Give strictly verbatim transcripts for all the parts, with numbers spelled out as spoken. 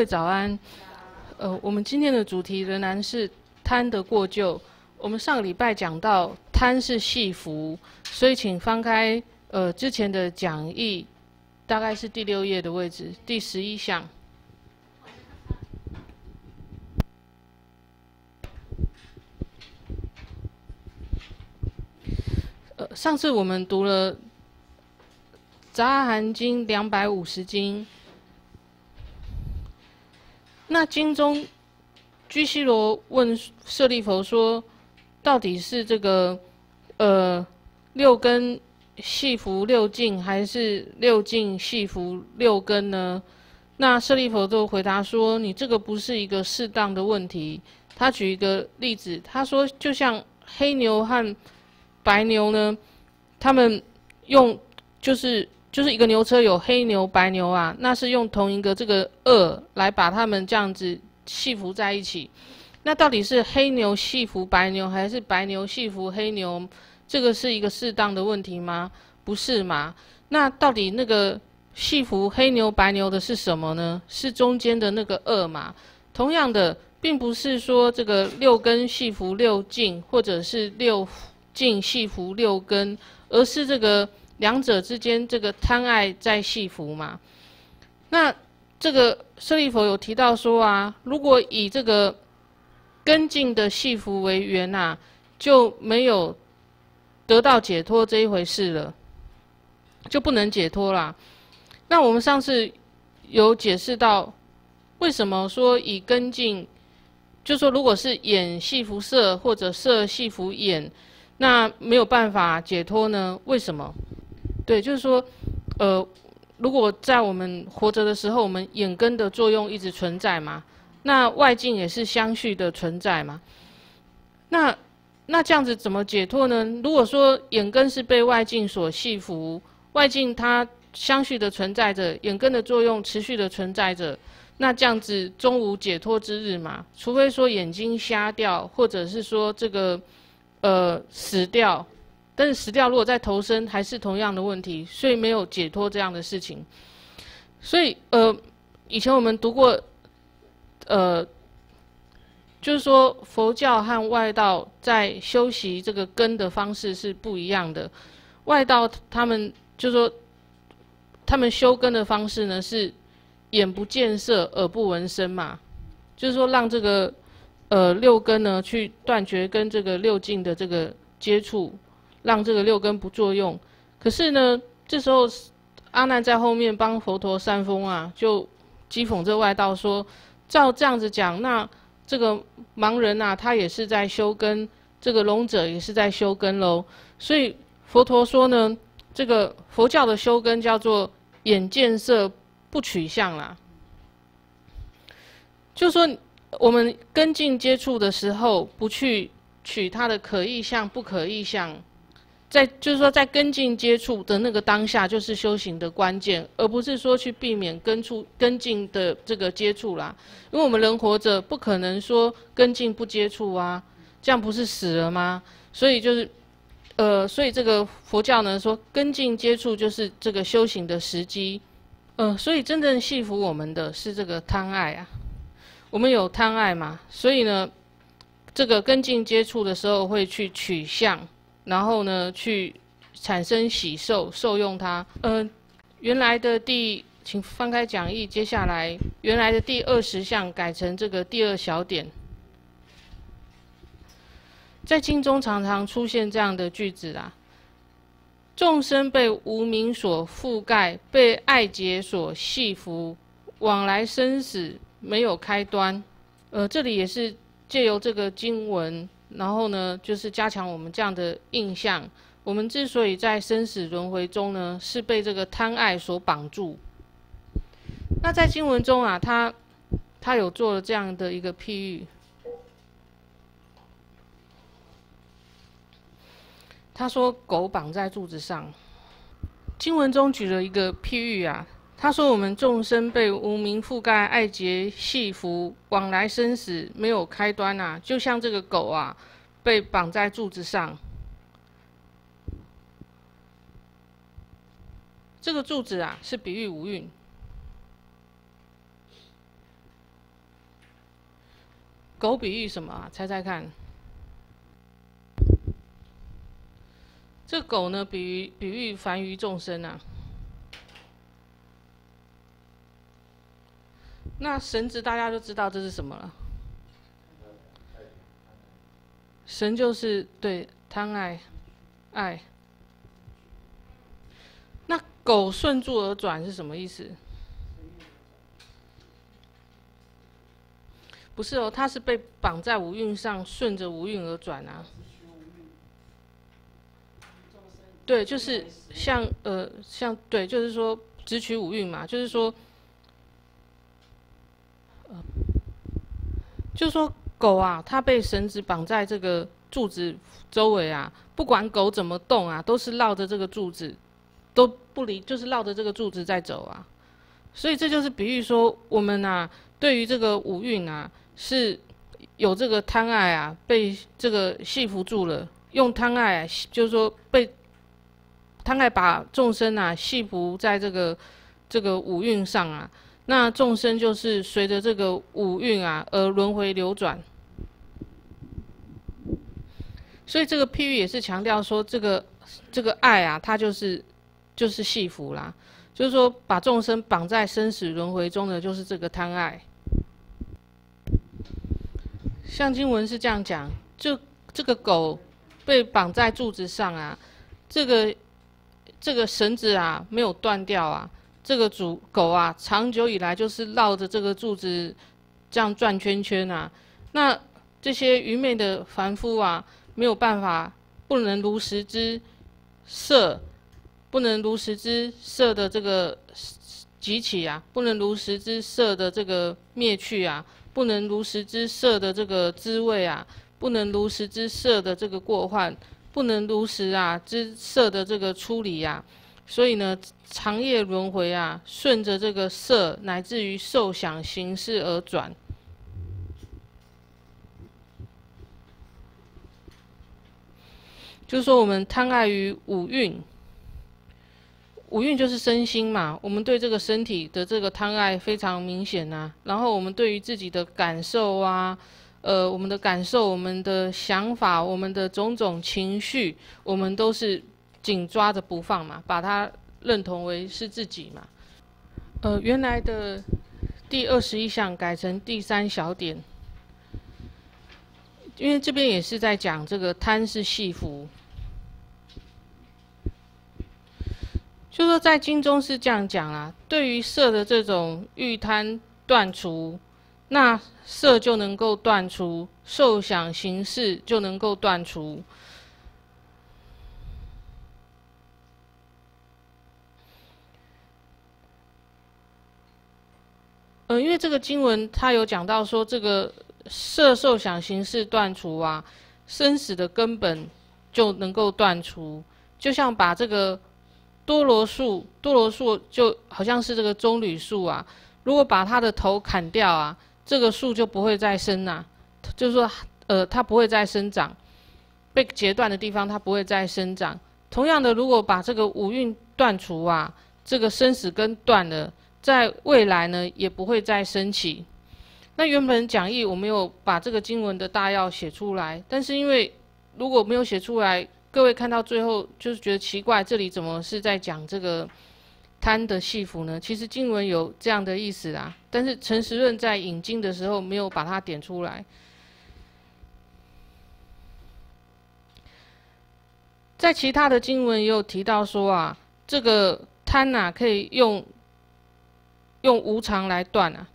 位早安。呃，我们今天的主题仍然是贪得过咎。我们上个礼拜讲到贪是戏服，所以请翻开呃之前的讲义，大概是第六页的位置，第十一项。 上次我们读了《杂阿含经》两百五十经，那经中居士罗问舍利弗说，到底是这个呃六根系服六境，还是六境系服六根呢？那舍利弗就回答说，你这个不是一个适当的问题。他举一个例子，他说就像黑牛和 白牛呢，他们用就是就是一个牛车有黑牛白牛啊，那是用同一个这个轭来把它们这样子系缚在一起。那到底是黑牛系缚白牛，还是白牛系缚黑牛？这个是一个适当的问题吗？不是嘛？那到底那个系缚黑牛白牛的是什么呢？是中间的那个轭嘛？同样的，并不是说这个六根系缚六境，或者是六 境系缚六根，而是这个两者之间这个贪爱在系缚嘛？那这个舍利弗有提到说啊，如果以这个根境的系缚为缘啊，就没有得到解脱这一回事了，就不能解脱啦。那我们上次有解释到，为什么说以根境，就说如果是眼系缚色，或者色系缚眼， 那没有办法解脱呢？为什么？对，就是说，呃，如果在我们活着的时候，我们眼根的作用一直存在嘛，那外境也是相续的存在嘛。那那这样子怎么解脱呢？如果说眼根是被外境所系缚，外境它相续的存在着，眼根的作用持续的存在着，那这样子终无解脱之日嘛。除非说眼睛瞎掉，或者是说这个 呃，死掉，但是死掉如果再投生，还是同样的问题，所以没有解脱这样的事情。所以，呃，以前我们读过，呃，就是说佛教和外道在修习这个根的方式是不一样的。外道他们就是说，他们修根的方式呢是眼不见色，耳不闻声嘛，就是说让这个 呃，六根呢，去断绝跟这个六境的这个接触，让这个六根不作用。可是呢，这时候阿难在后面帮佛陀煽风啊，就讥讽这外道说：照这样子讲，那这个盲人啊，他也是在修根；这个聋者也是在修根喽。所以佛陀说呢，这个佛教的修根叫做眼见色不取相啦，就说 我们跟境接触的时候，不去取它的可意相、不可意相，在就是说，在跟境接触的那个当下，就是修行的关键，而不是说去避免跟触跟境的这个接触啦。因为我们人活着，不可能说跟境不接触啊，这样不是死了吗？所以就是，呃，所以这个佛教呢说，跟境接触就是这个修行的时机，呃，所以真正系缚我们的是这个贪爱啊。 我们有贪爱嘛，所以呢，这个跟境接触的时候会去取相，然后呢去产生喜受，受用它。嗯、呃，原来的第，请翻开讲义，接下来原来的第二十项改成这个第二小点。在经中常常出现这样的句子啊：众生被无明所覆盖，被爱结所系缚，往来生死 没有开端，呃，这里也是借由这个经文，然后呢，就是加强我们这样的印象。我们之所以在生死轮回中呢，是被这个贪爱所绑住。那在经文中啊，他他有做了这样的一个譬喻，他说狗绑在柱子上。经文中举了一个譬喻啊。 他说：“我们众生被无明覆盖，爱结系缚，往来生死没有开端啊，就像这个狗啊，被绑在柱子上。这个柱子啊，是比喻五蕴。狗比喻什么啊？猜猜看。这狗呢，比喻比喻凡愚众生啊。那神子大家就知道这是什么了。神就是对贪爱，爱。那狗顺住而转是什么意思？ 不是哦，他是被绑在五蕴上，顺着五蕴而转啊。对，就是像呃，像对，就是说直取五蕴嘛，就是说，呃，就是说狗啊，它被绳子绑在这个柱子周围啊，不管狗怎么动啊，都是绕着这个柱子，都不离，就是绕着这个柱子在走啊。所以这就是比喻说我们啊，对于这个五蕴啊。 是有这个贪爱啊，被这个系缚住了。用贪爱、啊，就是说被贪爱把众生啊系缚在这个这个五蕴上啊。那众生就是随着这个五蕴啊而轮回流转。所以这个譬喻也是强调说，这个这个爱啊，它就是就是系缚啦，就是说把众生绑在生死轮回中的就是这个贪爱。 像经文是这样讲，就这个狗被绑在柱子上啊，这个这个绳子啊没有断掉啊，这个主狗啊长久以来就是绕着这个柱子这样转圈圈啊。那这些愚昧的凡夫啊，没有办法，不能如实知色，不能如实知色的这个集起啊，不能如实知色的这个灭去啊。 不能如实知色的这个滋味啊，不能如实知色的这个过患，不能如实啊知色的这个出离啊，所以呢，长夜轮回啊，顺着这个色乃至于受想行识而转。就是说，我们贪爱于五蕴，五蕴就是身心嘛，我们对这个身体的这个贪爱非常明显啊。然后我们对于自己的感受啊，呃，我们的感受、我们的想法、我们的种种情绪，我们都是紧抓着不放嘛，把它认同为是自己嘛。呃，原来的第二十一项改成第三小点，因为这边也是在讲这个贪是系缚。 就说在经中是这样讲啦，对于色的这种欲贪断除，那色就能够断除，受想行识就能够断除。呃，因为这个经文它有讲到说，这个色受想行识断除啊，生死的根本就能够断除，就像把这个。 多罗树，多罗树就好像是这个棕榈树啊。如果把它的头砍掉啊，这个树就不会再生啊。就是说，呃，它不会再生长，被截断的地方它不会再生长。同样的，如果把这个五蕴断除啊，这个生死根断了，在未来呢也不会再升起。那原本讲义我没有把这个经文的大要写出来，但是因为如果没有写出来。 各位看到最后，就是觉得奇怪，这里怎么是在讲这个贪的系缚呢？其实经文有这样的意思啦，但是陈时润在引经的时候没有把它点出来。在其他的经文也有提到说啊，这个贪啊可以用用无常来断啊。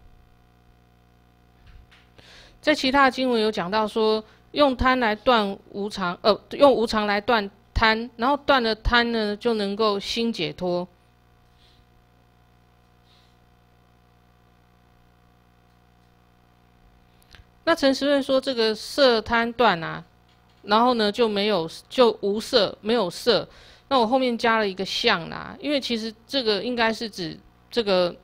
在其他的经文有讲到说。 用贪来断无常，呃，用无常来断贪，然后断了贪呢，就能够心解脱。那陈时润说，这个色贪断啊，然后呢就没有就无色，没有色。那我后面加了一个相啦，因为其实这个应该是指这个，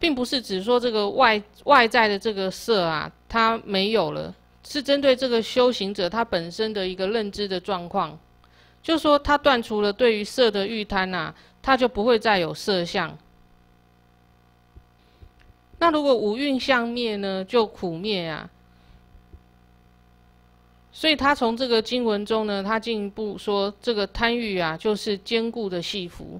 并不是指说这个外外在的这个色啊，它没有了。 是针对这个修行者他本身的一个认知的状况，就说他断除了对于色的欲贪啊，他就不会再有色相。那如果五蕴相灭呢，就苦灭啊。所以他从这个经文中呢，他进一步说，这个贪欲啊，就是坚固的细服。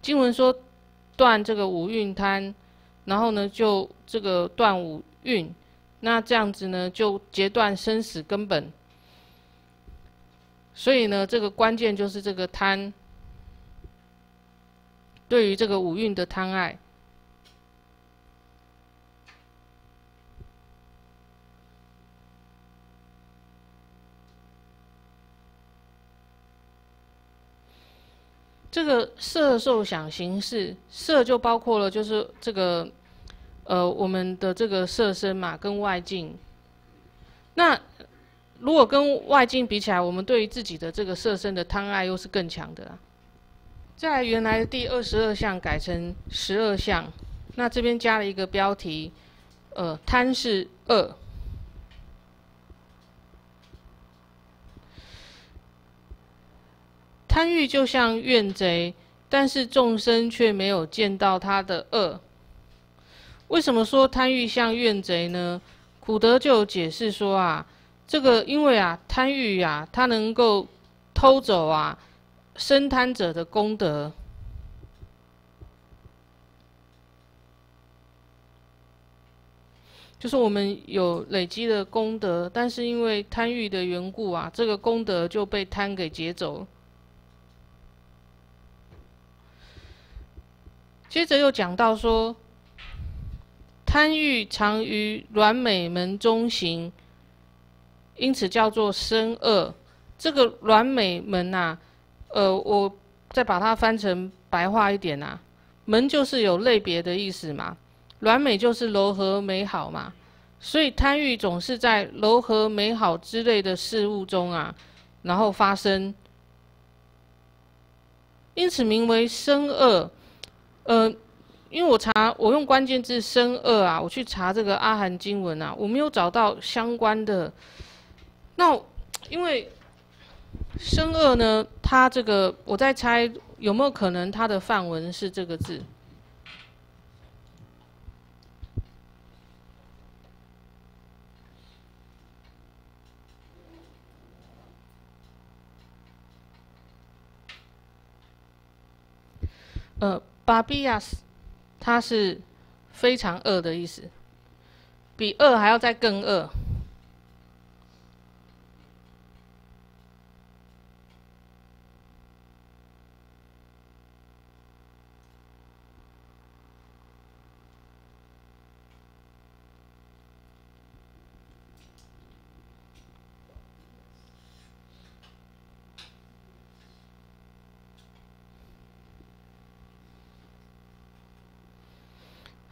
经文说断这个五蕴贪，然后呢就这个断五蕴，那这样子呢就截断生死根本。所以呢，这个关键就是这个贪，对于这个五蕴的贪爱。 这个色受想行识，色就包括了，就是这个，呃，我们的这个色身嘛，跟外境。那如果跟外境比起来，我们对于自己的这个色身的贪爱又是更强的啦。在原来的第二十二项改成十二项，那这边加了一个标题，呃，贪是恶。 贪欲就像怨贼，但是众生却没有见到他的恶。为什么说贪欲像怨贼呢？古德就有解释说啊，这个因为啊，贪欲啊，它能够偷走啊，生贪者的功德。就是我们有累积的功德，但是因为贪欲的缘故啊，这个功德就被贪给劫走了。 接着又讲到说，贪欲常于软美门中行，因此叫做身恶。这个软美门啊，呃，我再把它翻成白话一点啊，门就是有类别的意思嘛，软美就是柔和美好嘛，所以贪欲总是在柔和美好之类的事物中啊，然后发生，因此名为身恶。 呃，因为我查，我用关键字“身恶”啊，我去查这个阿含经文啊，我没有找到相关的。那因为“身恶”呢，它这个我在猜有没有可能它的梵文是这个字？呃。 巴比亚斯，它是非常恶的意思，比恶还要再更恶。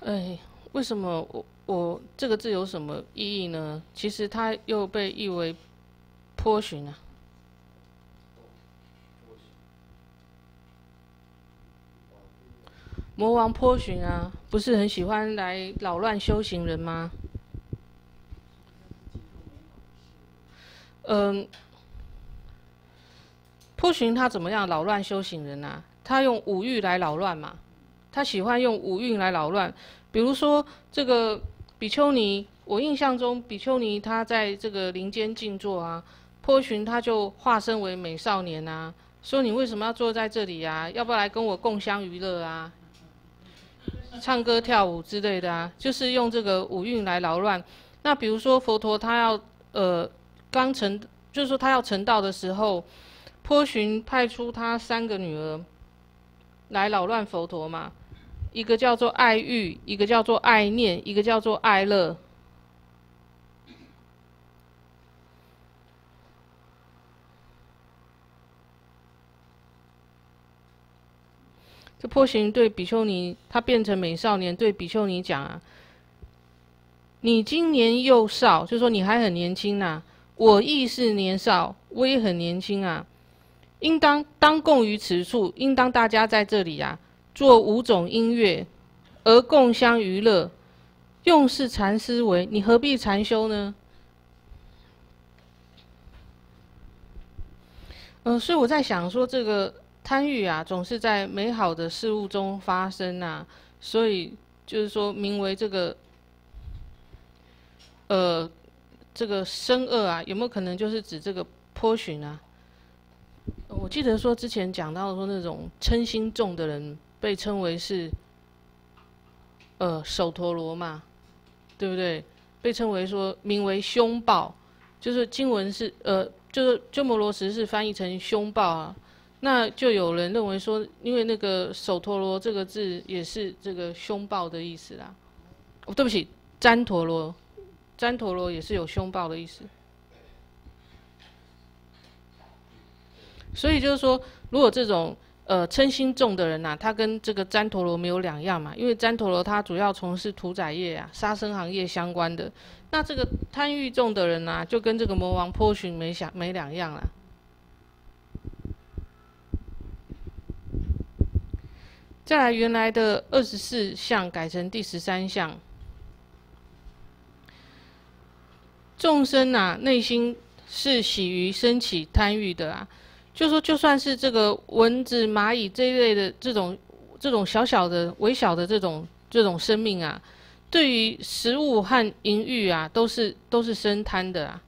哎，为什么我我这个字有什么意义呢？其实它又被译为波旬啊。魔王波旬啊，不是很喜欢来扰乱修行人吗？嗯，波旬他怎么样扰乱修行人啊？他用五欲来扰乱嘛。 他喜欢用五蕴来扰乱，比如说这个比丘尼，我印象中比丘尼他在这个林间静坐啊，波旬他就化身为美少年啊，说你为什么要坐在这里啊？要不要来跟我共襄娱乐啊？唱歌跳舞之类的啊，就是用这个五蕴来扰乱。那比如说佛陀他要呃刚成，就是说他要成道的时候，波旬派出他三个女儿来扰乱佛陀嘛。 一个叫做爱欲，一个叫做爱念，一个叫做爱乐。这波旬对比丘尼，他变成美少年，对比丘尼讲啊：“你今年幼少，就说你还很年轻啊，我亦是年少，我也很年轻啊，应当当共于此处，应当大家在这里啊。” 做五种音乐，而共襄娱乐，用是禅思维，你何必禅修呢？嗯、呃，所以我在想说，这个贪欲啊，总是在美好的事物中发生啊，所以就是说，名为这个呃，这个生恶啊，有没有可能就是指这个波旬啊？我记得说之前讲到说那种嗔心重的人被称为是呃首陀罗嘛，对不对？被称为说名为凶暴，就是经文是呃，就是鸠摩罗什是翻译成凶暴啊。那就有人认为说，因为那个首陀罗这个字也是这个凶暴的意思啦。哦，对不起，旃陀罗。 旃陀罗也是有凶暴的意思，所以就是说，如果这种呃嗔心重的人呐、啊，他跟这个旃陀罗没有两样嘛，因为旃陀罗他主要从事屠宰业啊、杀生行业相关的，那这个贪欲重的人呐、啊，就跟这个魔王波旬没想没两样啦。再来，原来的二十四项改成第十三项。 众生啊，内心是喜于升起贪欲的啊，就说就算是这个蚊子、蚂蚁这一类的这种这种小小的、微小的这种这种生命啊，对于食物和淫欲啊，都是都是生贪的啊。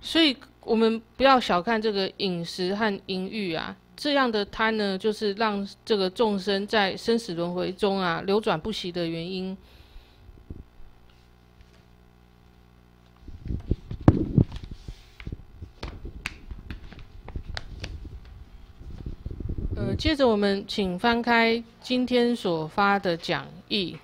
所以我们不要小看这个饮食和淫欲啊，这样的贪呢，就是让这个众生在生死轮回中啊流转不息的原因。 呃，接着我们请翻开今天所发的讲义。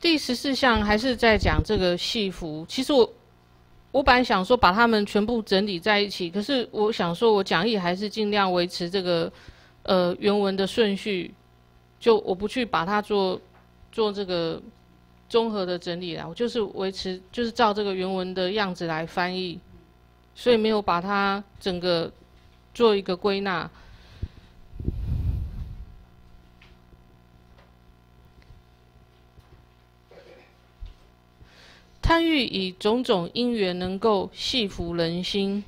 第十四项还是在讲这个戏服。其实我我本来想说把它们全部整理在一起，可是我想说我讲义还是尽量维持这个呃原文的顺序，就我不去把它做做这个。 综合的整理啦，我就是维持，就是照这个原文的样子来翻译，所以没有把它整个做一个归纳。贪欲以种种因缘能够系服人心，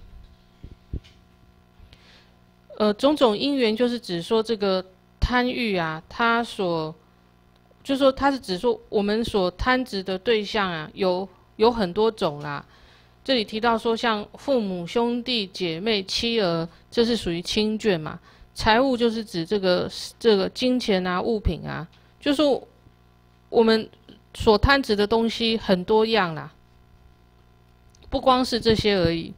呃，种种因缘就是指说这个贪欲啊，它所 就说它是指说我们所贪执的对象啊，有有很多种啦。这里提到说，像父母、兄弟、姐妹、妻儿，这是属于亲眷嘛。财物就是指这个这个金钱啊、物品啊，就说我们所贪执的东西很多样啦，不光是这些而已。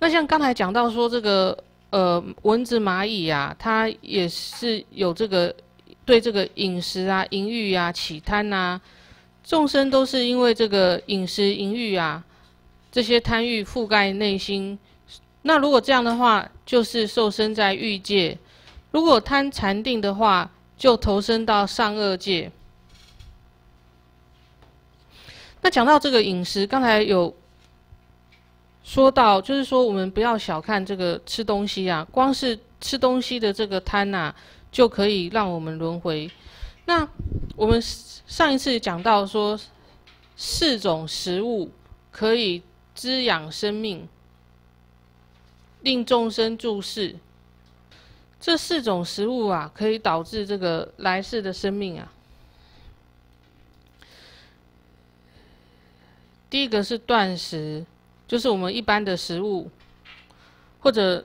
那像刚才讲到说这个呃蚊子蚂蚁啊，它也是有这个对这个饮食啊、淫欲啊、起贪啊，众生都是因为这个饮食、淫欲啊这些贪欲覆盖内心。那如果这样的话，就是受身在欲界；如果贪禅定的话，就投身到上恶界。那讲到这个饮食，刚才有。 说到，就是说，我们不要小看这个吃东西啊，光是吃东西的这个贪啊，就可以让我们轮回。那我们上一次讲到说，四种食物可以滋养生命，令众生住世。这四种食物啊，可以导致这个来世的生命啊。第一个是断食。 就是我们一般的食物，或者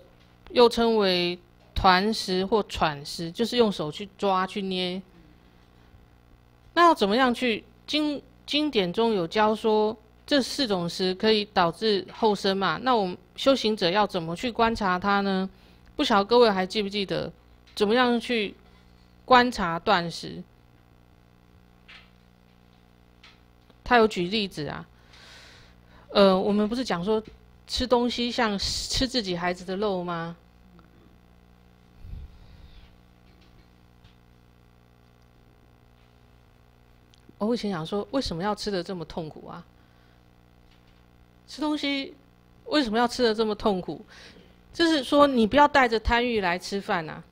又称为团食或喘食，就是用手去抓去捏。那要怎么样去？经经典中有教说，这四种食可以导致后生嘛？那我们修行者要怎么去观察它呢？不晓得各位还记不记得，怎么样去观察断食？他有举例子啊。 呃，我们不是讲说吃东西像吃自己孩子的肉吗？哦、我以前想说，为什么要吃得这么痛苦啊？吃东西为什么要吃得这么痛苦？就是说，你不要带着贪欲来吃饭啊。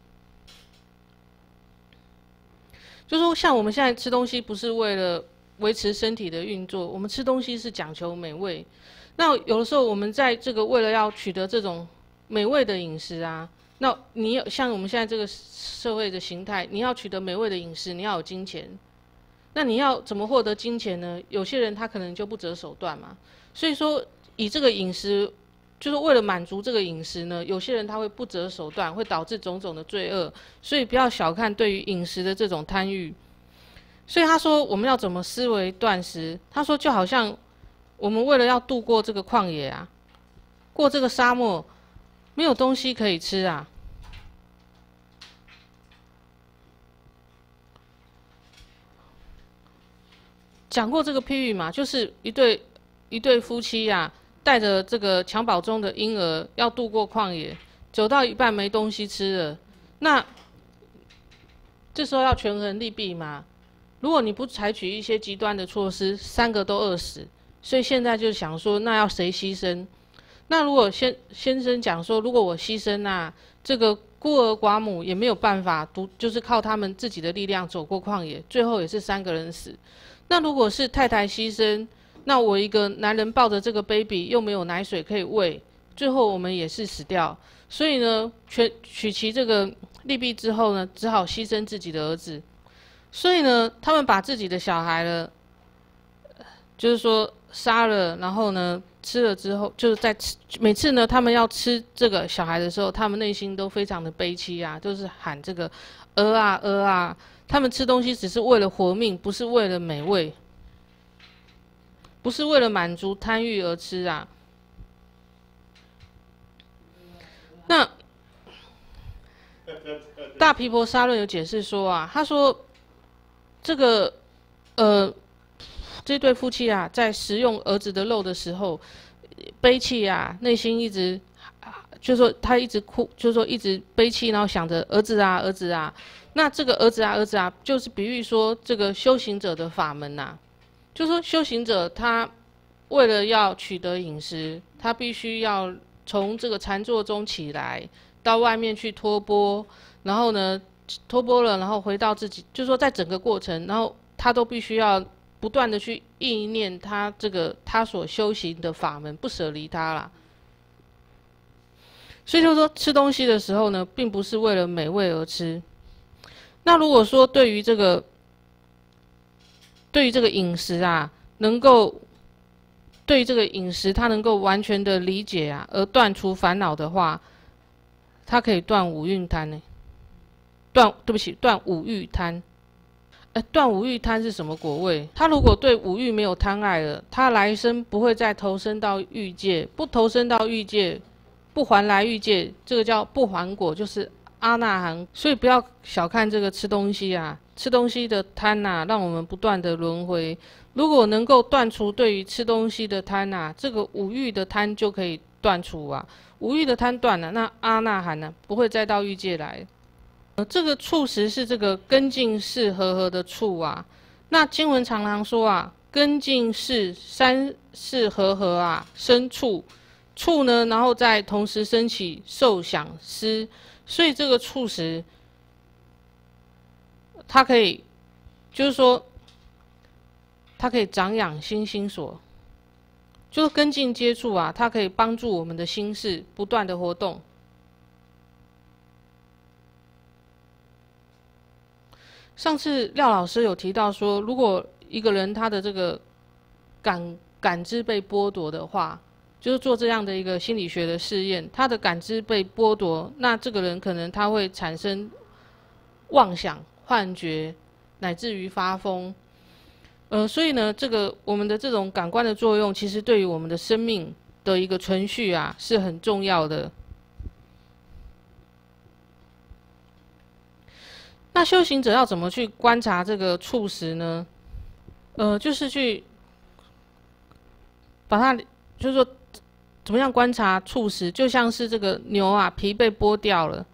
就说像我们现在吃东西，不是为了。维持身体的运作。我们吃东西是讲求美味，那有的时候我们在这个为了要取得这种美味的饮食啊，那你有像我们现在这个社会的形态，你要取得美味的饮食，你要有金钱。那你要怎么获得金钱呢？有些人他可能就不择手段嘛。所以说，以这个饮食，就是为了满足这个饮食呢，有些人他会不择手段，会导致种种的罪恶。所以不要小看对于饮食的这种贪欲。所以他说，我们要怎么思维断食？他说，就好像我们为了要度过这个旷野啊，过这个沙漠。 没有东西可以吃啊！讲过这个譬喻嘛，就是一对一对夫妻呀、啊，带着这个襁褓中的婴儿要渡过旷野，走到一半没东西吃了，那这时候要权衡利弊嘛。如果你不采取一些极端的措施，三个都饿死。所以现在就想说，那要谁牺牲？ 那如果先先生讲说，如果我牺牲啊，这个孤儿寡母也没有办法独，就是靠他们自己的力量走过旷野，最后也是三个人死。那如果是太太牺牲，那我一个男人抱着这个 baby 又没有奶水可以喂，最后我们也是死掉。所以呢，取取其这个利弊之后呢，只好牺牲自己的儿子。所以呢，他们把自己的小孩了，就是说杀了，然后呢。 吃了之后，就是在吃。每次呢，他们要吃这个小孩的时候，他们内心都非常的悲戚啊，就是喊这个“呃啊呃啊”。他们吃东西只是为了活命，不是为了美味，不是为了满足贪欲而吃啊。那大毗婆沙论有解释说啊，他说这个呃。 这对夫妻啊，在食用儿子的肉的时候，悲泣啊，内心一直，就是说他一直哭，就是说一直悲泣，然后想着儿子啊，儿子啊。那这个儿子啊，儿子啊，就是比喻说这个修行者的法门呐、啊，就是说修行者他为了要取得饮食，他必须要从这个禅坐中起来，到外面去托钵，然后呢托钵了，然后回到自己，就是说在整个过程，然后他都必须要。 不断的去意念他这个他所修行的法门，不舍离他啦。所以就说吃东西的时候呢，并不是为了美味而吃。那如果说对于这个，对于这个饮食啊，能够对于这个饮食，他能够完全的理解啊，而断除烦恼的话，他可以断五蕴贪呢、欸。断，对不起，断五欲贪。 哎，断五欲贪是什么果位？他如果对五欲没有贪爱了，他来生不会再投身到欲界，不投身到欲界，不还来欲界，这个叫不还果，就是阿那含。所以不要小看这个吃东西啊，吃东西的贪啊，让我们不断的轮回。如果能够断除对于吃东西的贪啊，这个五欲的贪就可以断除啊，五欲的贪断了、啊，那阿那含呢，不会再到欲界来。 呃，这个触食是这个根茎是和合的触啊。那经文常常说啊，根茎是三是和合啊，生触，触呢，然后再同时升起受想思，所以这个触食，它可以，就是说，它可以长养心心所，就是根茎接触啊，它可以帮助我们的心事不断的活动。 上次廖老师有提到说，如果一个人他的这个感感知被剥夺的话，就是做这样的一个心理学的试验，他的感知被剥夺，那这个人可能他会产生妄想、幻觉，乃至于发疯。呃，所以呢，这个我们的这种感官的作用，其实对于我们的生命的一个存续啊，是很重要的。 那修行者要怎么去观察这个触食呢？呃，就是去把它，就是说怎么样观察触食，就像是这个牛啊，皮被剥掉了，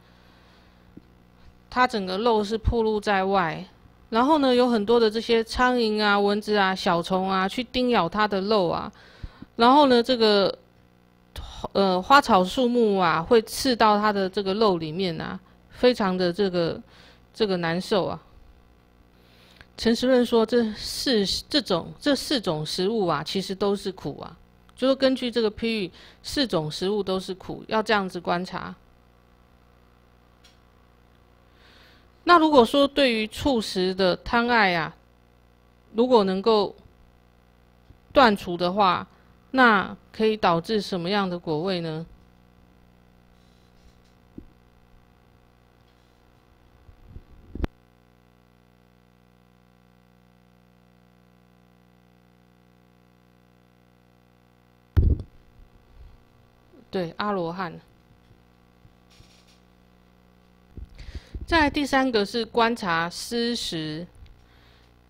它整个肉是暴露在外，然后呢，有很多的这些苍蝇啊、蚊子啊、小虫啊去叮咬它的肉啊，然后呢，这个呃花草树木啊会刺到它的这个肉里面啊，非常的这个。 这个难受啊，陈时润说这四这种这四种食物啊，其实都是苦啊，就是根据这个譬喻，四种食物都是苦，要这样子观察。那如果说对于触食的贪爱啊，如果能够断除的话，那可以导致什么样的果位呢？ 对，阿罗汉。再来第三个是观察思识，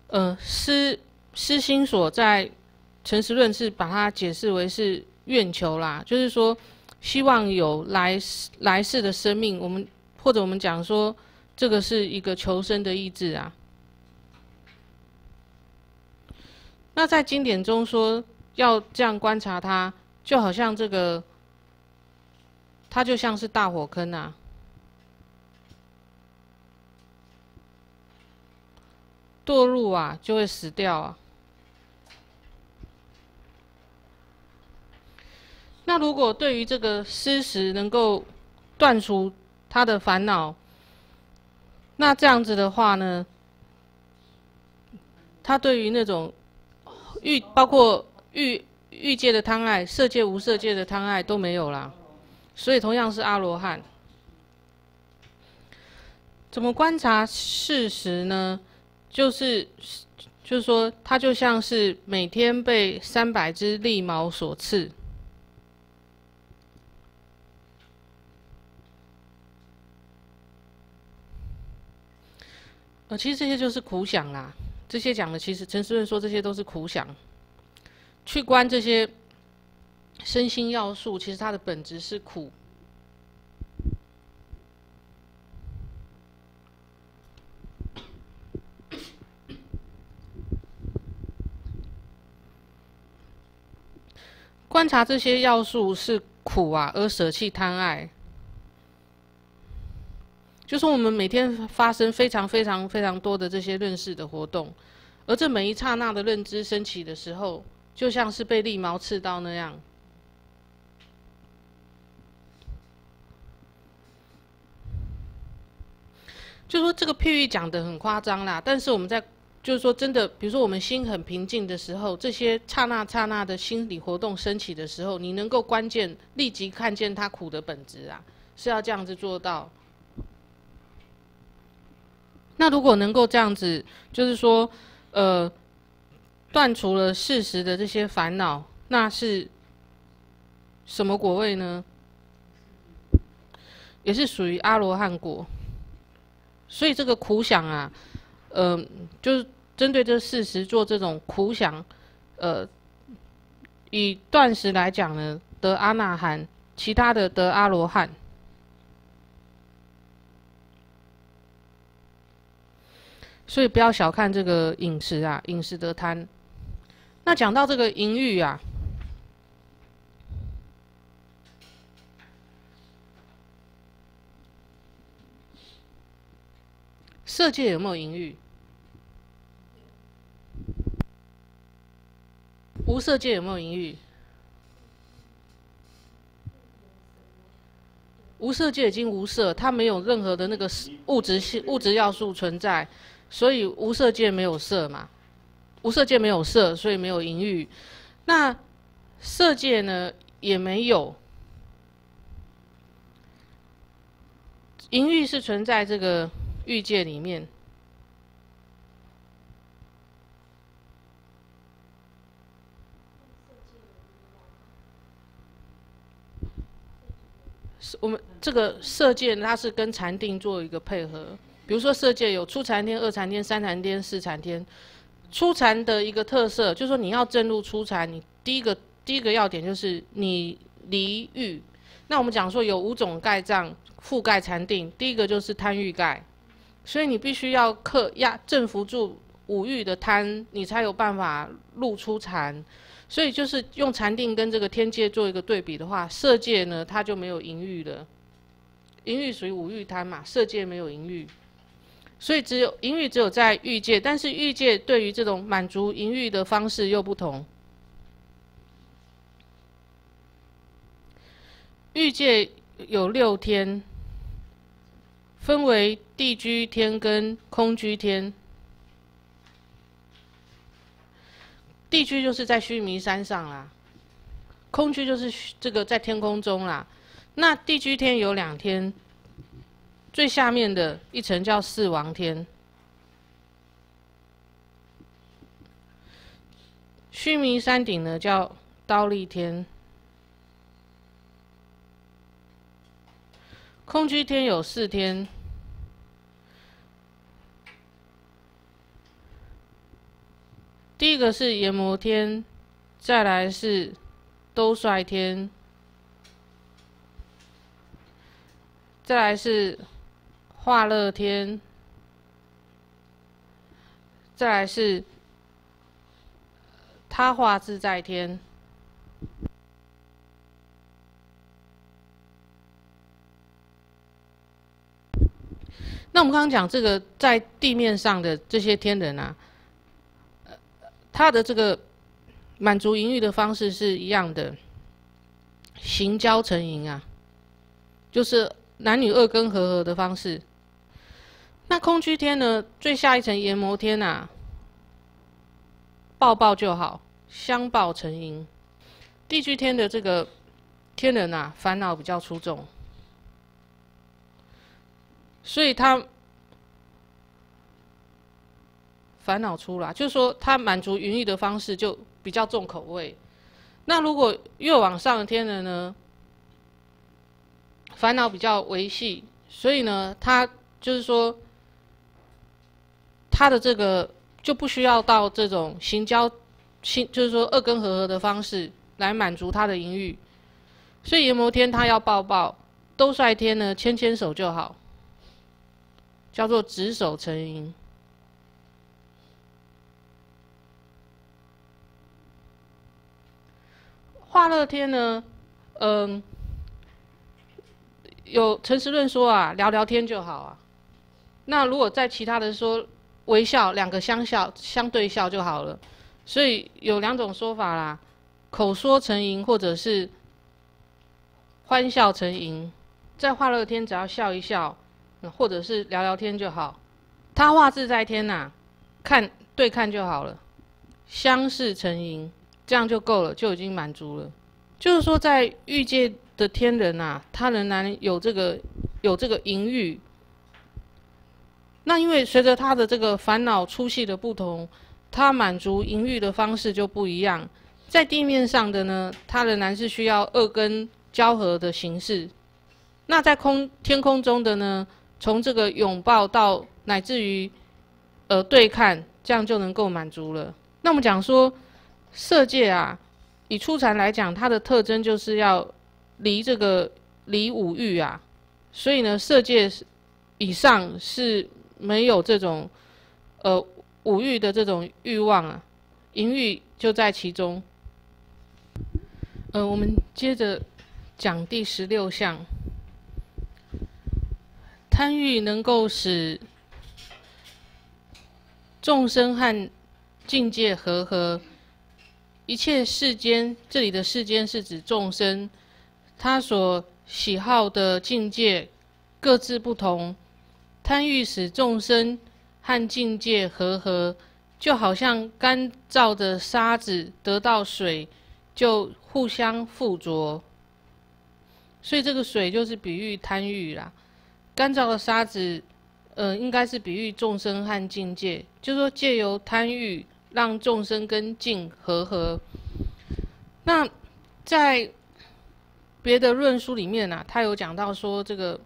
呃，思思心所在，陈时润是把它解释为是愿求啦，就是说希望有来来世的生命，我们或者我们讲说这个是一个求生的意志啊。那在经典中说要这样观察它，就好像这个。 它就像是大火坑啊，堕入啊就会死掉啊。那如果对于这个思识能够断除他的烦恼，那这样子的话呢，他对于那种欲包括欲欲界的贪爱、色界无色界的贪爱都没有啦。 所以同样是阿罗汉，怎么观察事实呢？就是就是说，它就像是每天被三百只利毛所刺。呃，其实这些就是苦想啦，这些讲的其实陈时润说这些都是苦想，去观这些。 身心要素其实它的本质是苦。观察这些要素是苦啊，而舍弃贪爱，就是我们每天发生非常非常非常多的这些认识的活动，而这每一刹那的认知升起的时候，就像是被利毛刺到那样。 就是说这个譬喻讲得很夸张啦，但是我们在就是说真的，比如说我们心很平静的时候，这些刹那刹那的心理活动升起的时候，你能够关键立即看见它苦的本质啊，是要这样子做到。那如果能够这样子，就是说，呃，断除了事实的这些烦恼，那是什么果位呢？也是属于阿罗汉果。 所以这个苦想啊，呃，就是针对这事实做这种苦想，呃，以断食来讲呢，得阿那含，其他的得阿罗汉。所以不要小看这个饮食啊，饮食得贪。那讲到这个淫欲啊。 色界有没有淫欲？无色界有没有淫欲？无色界已经无色，它没有任何的那个物质性物质要素存在，所以无色界没有色嘛。无色界没有色，所以没有淫欲。那色界呢也没有。 淫欲是存在这个。 欲界里面，我们这个色界它是跟禅定做一个配合。比如说色界有初禅天、二禅天、三禅天、四禅天。初禅的一个特色就是说，你要证入初禅，你第一个第一个要点就是你离欲。那我们讲说有五种盖障覆盖禅定，第一个就是贪欲盖。 所以你必须要克压征服住五欲的贪，你才有办法入出禅。所以就是用禅定跟这个天界做一个对比的话，色界呢它就没有淫欲了，淫欲属于五欲贪嘛，色界没有淫欲。所以只有淫欲只有在欲界，但是欲界对于这种满足淫欲的方式又不同。欲界有六天，分为地居天跟空居天。地居就是在须弥山上啦，空居就是这个在天空中啦。那地居天有两天。 最下面的一层叫四王天，须弥山顶呢叫忉利天，空居天有四天，第一个是阎摩天，再来是兜率天，再来是。 化乐天，再来是他化自在天。那我们刚刚讲这个在地面上的这些天人啊，他的这个满足淫欲的方式是一样的，行交成淫啊，就是男女二根合合的方式。 那空居天呢？最下一层阎摩天啊，抱抱就好，相抱成淫。地居天的这个天人啊，烦恼比较出众，所以他烦恼出啦，就是说他满足淫欲的方式就比较重口味。那如果越往上的天人呢，烦恼比较微细，所以呢，他就是说。 他的这个就不需要到这种行交，行就是说二根合合的方式来满足他的淫欲，所以阎摩天他要抱抱，兜率天呢牵牵手就好，叫做执手成淫。化乐天呢，嗯，有陈时论说啊，聊聊天就好啊。那如果在其他的说。 微笑，两个相笑，相对笑就好了。所以有两种说法啦，口说成淫，或者是欢笑成淫。在化乐天只要笑一笑，或者是聊聊天就好。他化自在天呐、啊，看对看就好了，相视成淫，这样就够了，就已经满足了。就是说，在欲界的天人啊，他仍然有这个有这个淫欲。 那因为随着他的这个烦恼粗细的不同，他满足淫欲的方式就不一样。在地面上的呢，他仍然是需要二根交合的形式；那在空天空中的呢，从这个拥抱到乃至于呃对看，这样就能够满足了。那我们讲说色界啊，以初禅来讲，它的特征就是要离这个离五欲啊，所以呢，色界以上是。 没有这种，呃，五欲的这种欲望啊，淫欲就在其中。呃，我们接着讲第十六项，贪欲能够使众生和境界和合，一切世间，这里的世间是指众生，他所喜好的境界各自不同。 贪欲使众生和境界和合，就好像干燥的沙子得到水，就互相附着。所以这个水就是比喻贪欲啦。干燥的沙子，呃，应该是比喻众生和境界，就说借由贪欲让众生跟境和合。那在别的论述里面啊，他有讲到说这个。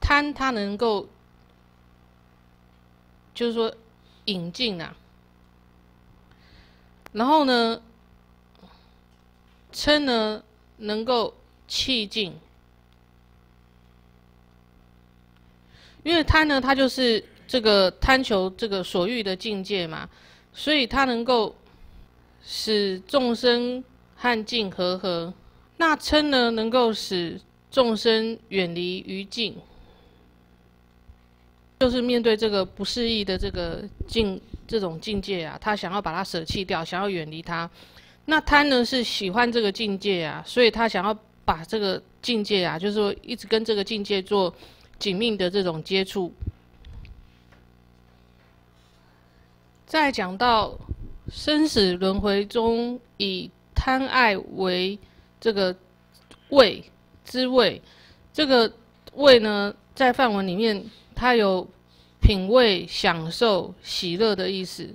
贪它能够，就是说引进啊，然后呢，嗔呢能够弃进，因为贪呢它就是这个贪求这个所欲的境界嘛，所以它能够使众生和境和合。那嗔呢能够使众生远离于境。就是面对这个不适宜的这个境这种境界啊，他想要把它舍弃掉，想要远离它。那贪呢是喜欢这个境界啊，所以他想要把这个境界啊，就是说一直跟这个境界做紧密的这种接触。再讲到生死轮回中，以贪爱为这个味滋味，这个味呢，在梵文里面它有品味、享受、喜乐的意思。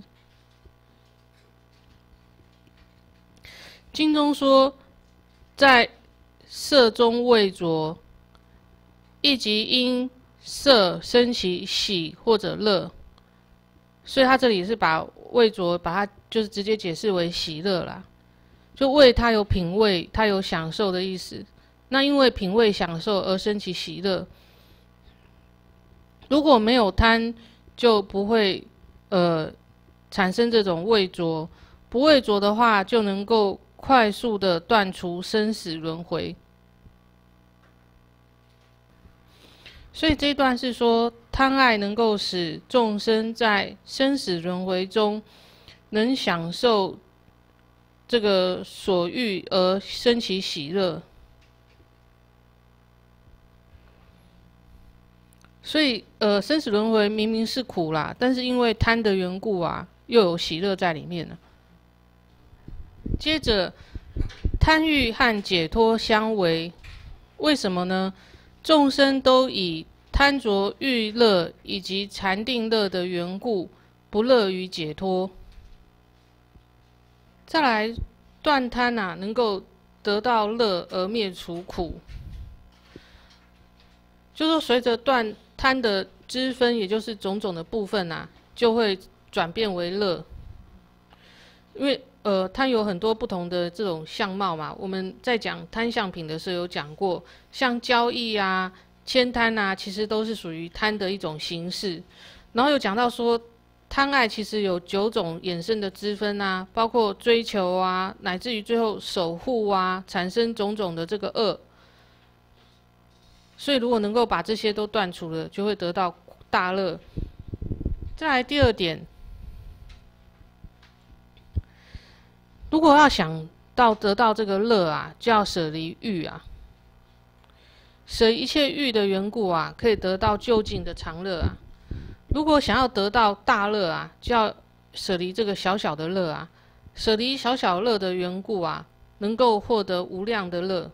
经中说，在色中未着，亦即因色生起喜或者乐，所以他这里是把未着，把它就是直接解释为喜乐啦。就味，它有品味，它有享受的意思。那因为品味享受而生起喜乐。如果没有贪，就不会呃产生这种未着。不未着的话，就能够 快速的断除生死轮回，所以这一段是说贪爱能够使众生在生死轮回中能享受这个所欲而生起喜乐，所以呃生死轮回明明是苦啦，但是因为贪的缘故啊，又有喜乐在里面了。 接着，贪欲和解脱相违，为什么呢？众生都以贪着欲乐以及禅定乐的缘故，不乐于解脱。再来断贪啊，能够得到乐而灭除苦。就说随着断贪的支分，也就是种种的部分啊，就会转变为乐，因为 呃，贪有很多不同的这种相貌嘛。我们在讲贪相品的时候有讲过，像交易啊、悭贪啊，其实都是属于贪的一种形式。然后有讲到说，贪爱其实有九种衍生的支分啊，包括追求啊，乃至于最后守护啊，产生种种的这个恶。所以如果能够把这些都断除了，就会得到大乐。再来第二点。 如果要想到得到这个乐啊，就要舍离欲啊，舍一切欲的缘故啊，可以得到究竟的常乐啊。如果想要得到大乐啊，就要舍离这个小小的乐啊，舍离小小乐的缘故啊，能够获得无量的乐。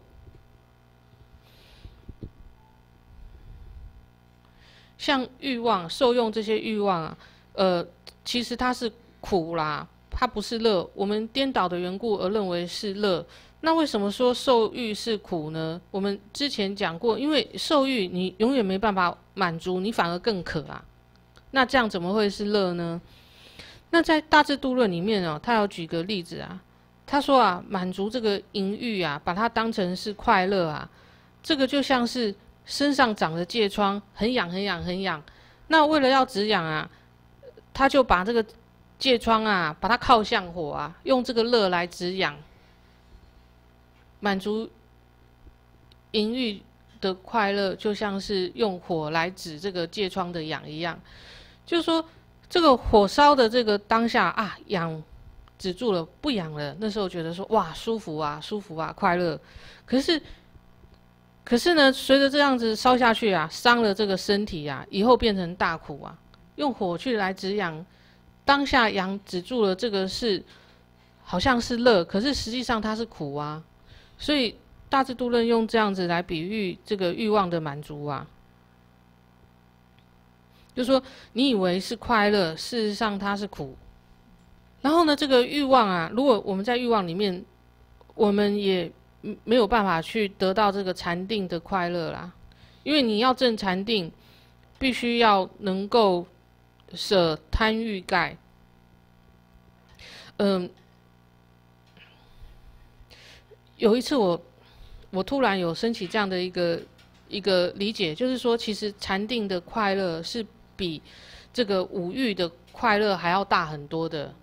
像欲望、受用这些欲望啊，呃，其实它是苦啦。 它不是乐，我们颠倒的缘故而认为是乐。那为什么说受欲是苦呢？我们之前讲过，因为受欲你永远没办法满足，你反而更渴啊。那这样怎么会是乐呢？那在《大智度论》里面哦，他有举个例子啊，他说啊，满足这个淫欲啊，把它当成是快乐啊，这个就像是身上长了疥疮，很痒很痒很痒。那为了要止痒啊，他就把这个 疥疮啊，把它靠向火啊，用这个热来止痒，满足淫欲的快乐，就像是用火来止这个疥疮的痒一样。就是说，这个火烧的这个当下啊，痒止住了，不痒了。那时候觉得说哇，舒服啊，舒服啊，快乐。可是，可是呢，随着这样子烧下去啊，伤了这个身体啊，以后变成大苦啊。用火去来止痒。 当下痒止住了，这个是好像是乐，可是实际上它是苦啊。所以《大智度论》用这样子来比喻这个欲望的满足啊，就说你以为是快乐，事实上它是苦。然后呢，这个欲望啊，如果我们在欲望里面，我们也没有办法去得到这个禅定的快乐啦，因为你要证禅定，必须要能够 舍贪欲盖，嗯，有一次我我突然有升起这样的一个一个理解，就是说，其实禅定的快乐是比这个五欲的快乐还要大很多的。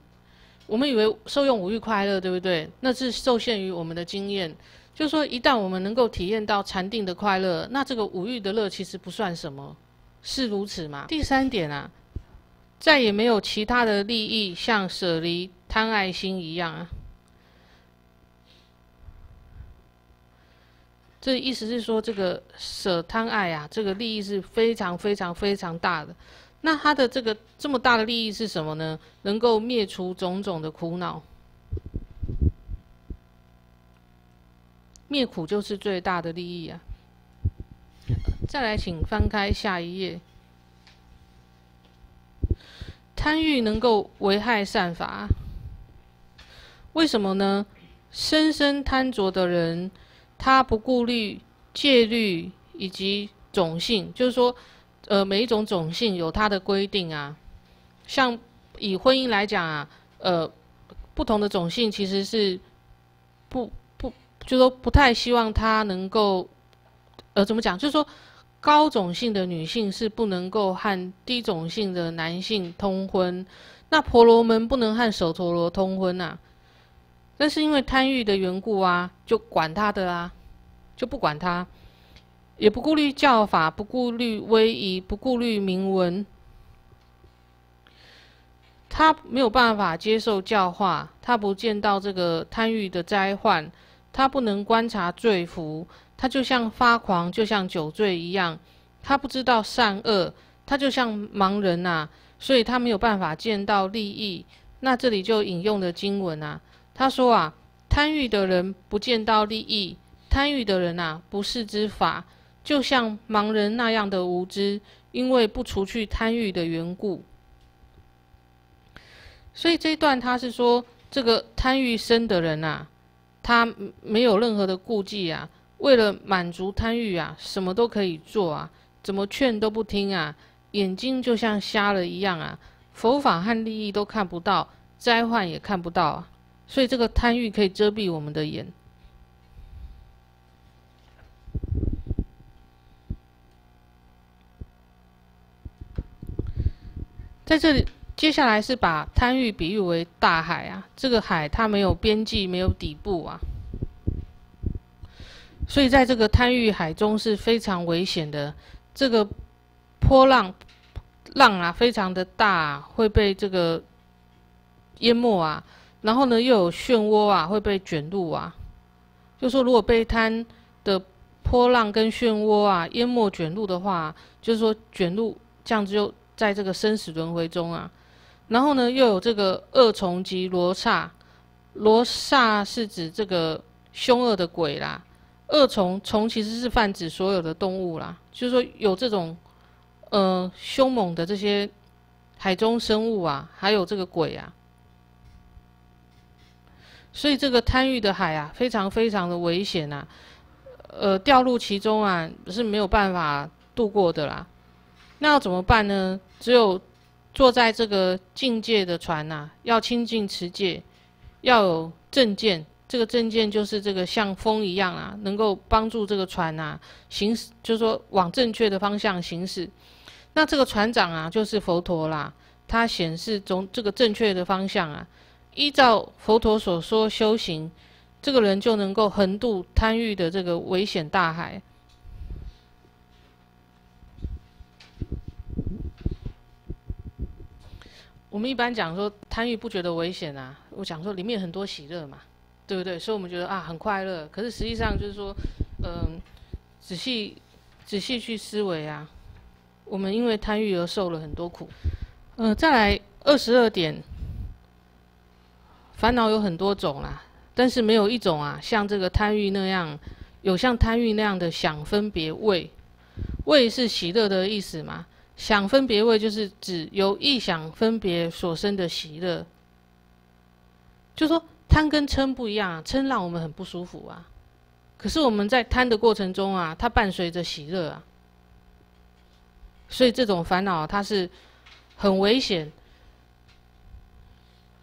我们以为受用五欲快乐，对不对？那是受限于我们的经验。就是说，一旦我们能够体验到禅定的快乐，那这个五欲的乐其实不算什么。是如此吗？第三点啊，再也没有其他的利益像舍离贪爱心一样啊。这意思是说，这个舍贪爱啊，这个利益是非常非常非常大的。那它的这个这么大的利益是什么呢？能够灭除种种的苦恼。 灭苦就是最大的利益啊！再来，请翻开下一页。贪欲能够危害善法，为什么呢？深深贪着的人，他不顾虑戒律以及种性，就是说，呃，每一种种性有它的规定啊。像以婚姻来讲啊，呃，不同的种性其实是不。 就说不太希望她能够，呃，怎么讲？就是说，高种姓的女性是不能够和低种姓的男性通婚，那婆罗门不能和首陀罗通婚啊。但是因为贪欲的缘故啊，就管他的啊，就不管他，也不顾虑教法，不顾虑威仪，不顾虑明文，他没有办法接受教化，他不见到这个贪欲的灾患。 他不能观察罪福，他就像发狂，就像酒醉一样，他不知道善恶，他就像盲人呐、啊，所以他没有办法见到利益。那这里就引用的经文啊，他说啊，贪欲的人不见到利益，贪欲的人啊，不视之法，就像盲人那样的无知，因为不除去贪欲的缘故。所以这一段他是说，这个贪欲深的人啊。 他没有任何的顾忌啊，为了满足贪欲啊，什么都可以做啊，怎么劝都不听啊，眼睛就像瞎了一样啊，佛法和利益都看不到，灾患也看不到啊，所以这个贪欲可以遮蔽我们的眼。在这里。 接下来是把贪欲比喻为大海啊，这个海它没有边际，没有底部啊，所以在这个贪欲海中是非常危险的。这个波浪浪啊，非常的大、啊，会被这个淹没啊。然后呢，又有漩涡啊，会被卷入啊。就说如果被贪的波浪跟漩涡啊淹没卷入的话、啊，就是说卷入这样子就在这个生死轮回中啊。 然后呢，又有这个恶虫及罗刹，罗刹是指这个凶恶的鬼啦。恶虫虫其实是泛指所有的动物啦，就是说有这种呃凶猛的这些海中生物啊，还有这个鬼啊。所以这个贪欲的海啊，非常非常的危险啊，呃，掉入其中啊是没有办法度过的啦。那要怎么办呢？只有 坐在这个境界的船啊，要清净持戒，要有正见。这个正见就是这个像风一样啊，能够帮助这个船啊行驶，就是说往正确的方向行驶。那这个船长啊，就是佛陀啦，他显示从这个正确的方向啊，依照佛陀所说修行，这个人就能够横渡贪欲的这个危险大海。 我们一般讲说贪欲不觉得危险啊，我讲说里面很多喜乐嘛，对不对？所以我们觉得啊很快乐，可是实际上就是说，嗯、呃，仔细仔细去思维啊，我们因为贪欲而受了很多苦。嗯、呃，再来二十二点，烦恼有很多种啦，但是没有一种啊像这个贪欲那样，有像贪欲那样的想分别位，位是喜乐的意思嘛。 想分别位就是指由意想分别所生的喜乐，就说贪跟嗔不一样啊，嗔让我们很不舒服啊，可是我们在贪的过程中啊，它伴随着喜乐啊，所以这种烦恼它是很危险。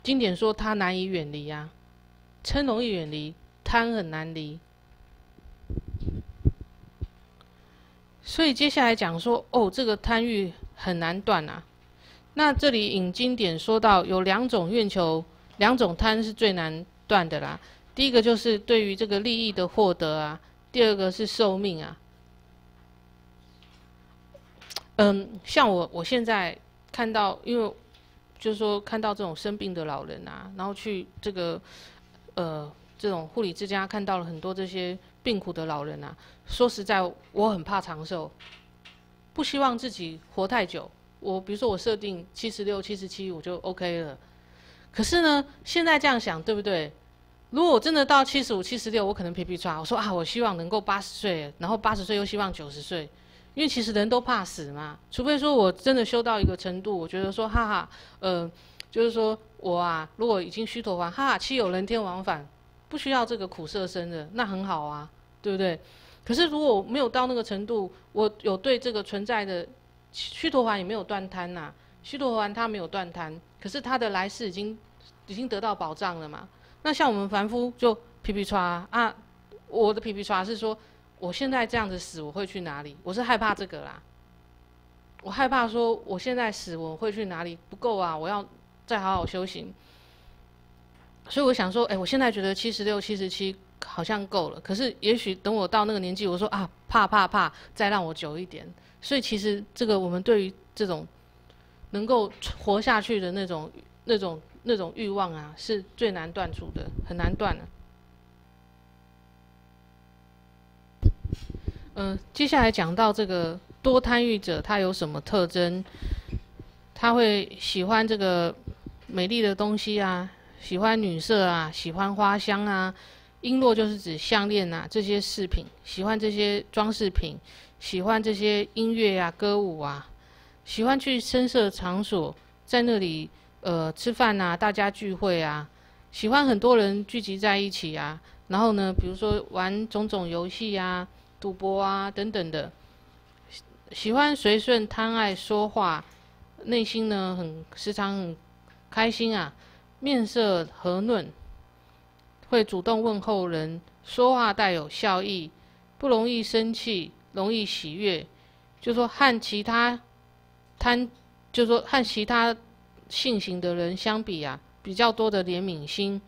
经典说它难以远离啊，嗔容易远离，贪很难离。 所以接下来讲说，哦，这个贪欲很难断啊。那这里引经典说到有两种愿求，两种贪是最难断的啦。第一个就是对于这个利益的获得啊，第二个是寿命啊。嗯，像我我现在看到，因为就是说看到这种生病的老人啊，然后去这个呃这种护理之家看到了很多这些病苦的老人啊，说实在，我很怕长寿，不希望自己活太久。我比如说我设定七十六、七十七，我就 OK 了。可是呢，现在这样想对不对？如果我真的到七十五、七十六，我可能皮皮抓，我说啊，我希望能够八十岁，然后八十岁又希望九十岁。 因为其实人都怕死嘛，除非说我真的修到一个程度，我觉得说哈哈，呃，就是说我啊，如果已经虚脱完，哈哈，岂有人天往返，不需要这个苦涩身的，那很好啊，对不对？可是如果我没有到那个程度，我有对这个存在的虚脱环也没有断贪呐，虚脱环它没有断贪，可是它的来世已经已经得到保障了嘛。那像我们凡夫就皮皮唰啊，我的皮皮唰是说。 我现在这样子死，我会去哪里？我是害怕这个啦，我害怕说我现在死，我会去哪里？不够啊，我要再好好修行。所以我想说，哎、欸，我现在觉得七十六、七十七好像够了，可是也许等我到那个年纪，我说啊，怕怕怕，再让我久一点。所以其实这个我们对于这种能够活下去的那种、那种、那种欲望啊，是最难断除的，很难断啊。 嗯，接下来讲到这个多贪欲者，他有什么特征？他会喜欢这个美丽的东西啊，喜欢女色啊，喜欢花香啊，璎珞就是指项链啊这些饰品，喜欢这些装饰品，喜欢这些音乐啊、歌舞啊，喜欢去声色场所，在那里呃吃饭啊，大家聚会啊，喜欢很多人聚集在一起啊，然后呢，比如说玩种种游戏啊。 赌博啊，等等的，喜欢随顺、贪爱、说话，内心呢很时常很开心啊，面色和润，会主动问候人，说话带有笑意，不容易生气，容易喜悦，就说和其他贪，就说和其他性行的人相比啊，比较多的怜悯心，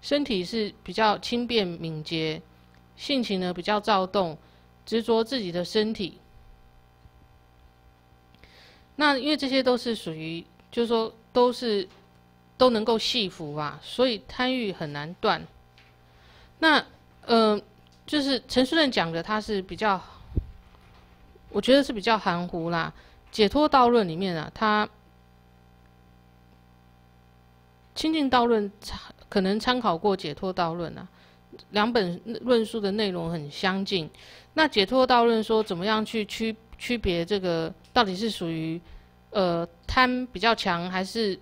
身体是比较轻便敏捷，性情呢比较躁动。 执着自己的身体，那因为这些都是属于，就是说都是都能够系服啊，所以贪欲很难断。那呃，就是陈师任讲的，他是比较，我觉得是比较含糊啦。解脱道论里面啊，他清净道论可能参考过解脱道论啊。 两本论述的内容很相近，那解脱道论说怎么样去区区别这个到底是属于，呃贪比较强还是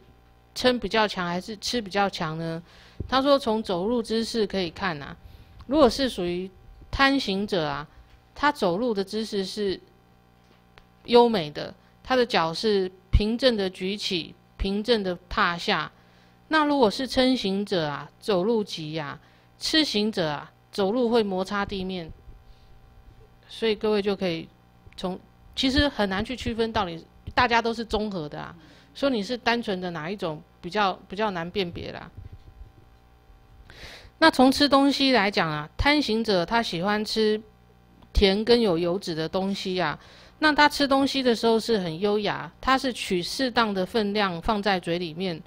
嗔比较强还是痴比较强呢？他说从走路姿势可以看啊，如果是属于贪行者啊，他走路的姿势是优美的，他的脚是平正的举起，平正的踏下。那如果是嗔行者啊，走路急呀、啊。 痴行者啊，走路会摩擦地面，所以各位就可以从其实很难去区分到底大家都是综合的啊，说你是单纯的哪一种比较比较难辨别啦。那从吃东西来讲啊，贪行者他喜欢吃甜跟有油脂的东西啊，那他吃东西的时候是很优雅，他是取适当的分量放在嘴里面。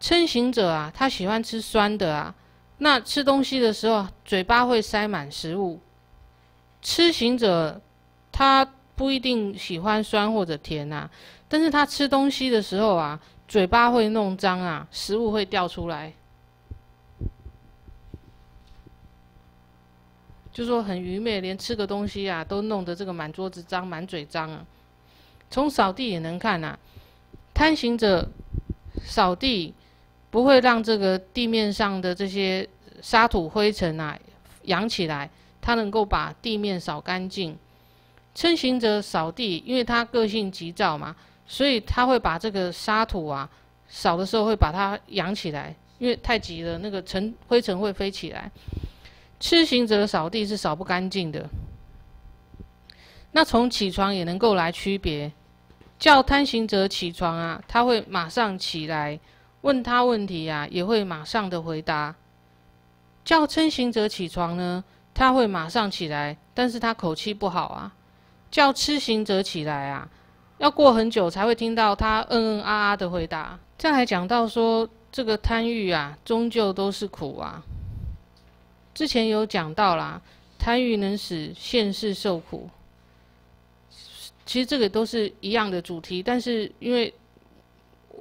嗔行者啊，他喜欢吃酸的啊。 那吃东西的时候，嘴巴会塞满食物。吃行者，他不一定喜欢酸或者甜啊，但是他吃东西的时候啊，嘴巴会弄脏啊，食物会掉出来，就说很愚昧，连吃个东西啊，都弄得这个满桌子脏、满嘴脏啊。从扫地也能看啊，贪行者扫地。 不会让这个地面上的这些沙土灰尘啊扬起来，它能够把地面扫干净。嗔行者扫地，因为他个性急躁嘛，所以他会把这个沙土啊扫的时候会把它扬起来，因为太急了，那个尘灰尘会飞起来。痴行者扫地是扫不干净的。那从起床也能够来区别，叫贪行者起床啊，他会马上起来。 问他问题啊，也会马上的回答。叫嗔行者起床呢，他会马上起来，但是他口气不好啊。叫痴行者起来啊，要过很久才会听到他嗯嗯啊啊的回答。这还讲到说，这个贪欲啊，终究都是苦啊。之前有讲到啦，贪欲能使现世受苦。其实这个都是一样的主题，但是因为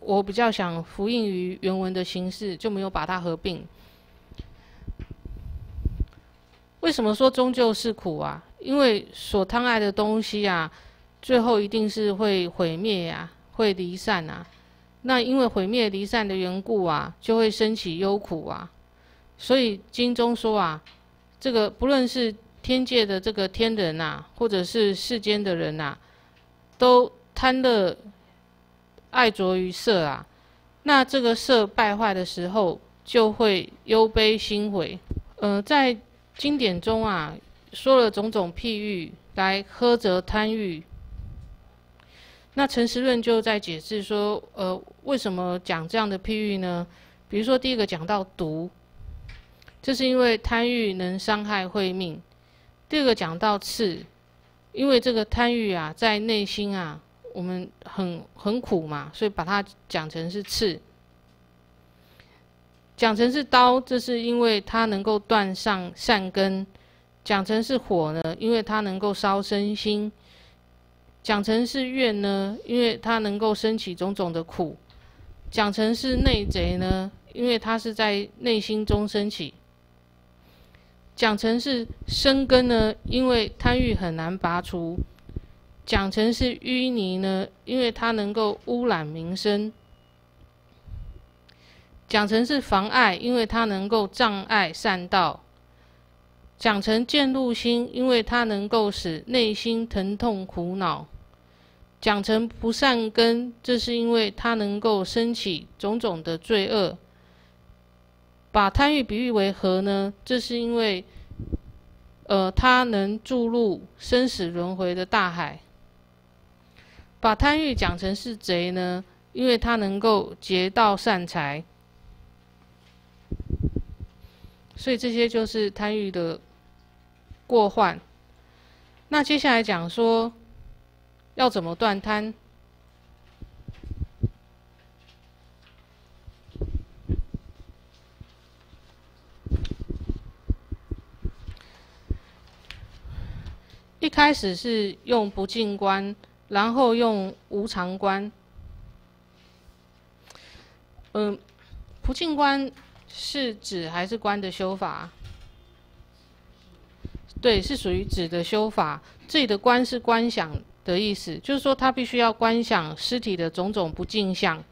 我比较想呼应于原文的形式，就没有把它合并。 为什么说终究是苦啊？因为所贪爱的东西啊，最后一定是会毁灭啊，会离散啊。那因为毁灭离散的缘故啊，就会升起忧苦啊。所以经中说啊，这个不论是天界的这个天人啊，或者是世间的人啊，都贪乐爱着于色啊。那这个色败坏的时候，就会忧悲心悔。呃，在 经典中啊，说了种种譬喻来呵责贪欲。那陈实论就在解释说，呃，为什么讲这样的譬喻呢？比如说第一个讲到毒，这是因为贪欲能伤害慧命；第二个讲到刺，因为这个贪欲啊，在内心啊，我们很很苦嘛，所以把它讲成是刺。 讲成是刀，这是因为它能够断上善根；讲成是火呢，因为它能够烧身心；讲成是怨呢，因为它能够升起种种的苦；讲成是内贼呢，因为它是在内心中升起；讲成是生根呢，因为贪欲很难拔除；讲成是淤泥呢，因为它能够污染名声。 讲成是妨碍，因为它能够障碍善道；讲成见入心，因为它能够使内心疼痛苦恼；讲成不善根，这是因为它能够升起种种的罪恶。把贪欲比喻为河呢，这是因为，呃，它能注入生死轮回的大海。把贪欲讲成是贼呢，因为它能够劫盗善财。 所以这些就是贪欲的过患。那接下来讲说要怎么断贪。一开始是用不净观，然后用无常观。嗯，不净观 是止还是观的修法？对，是属于止的修法。这里的观是观想的意思，就是说他必须要观想尸体的种种不净相。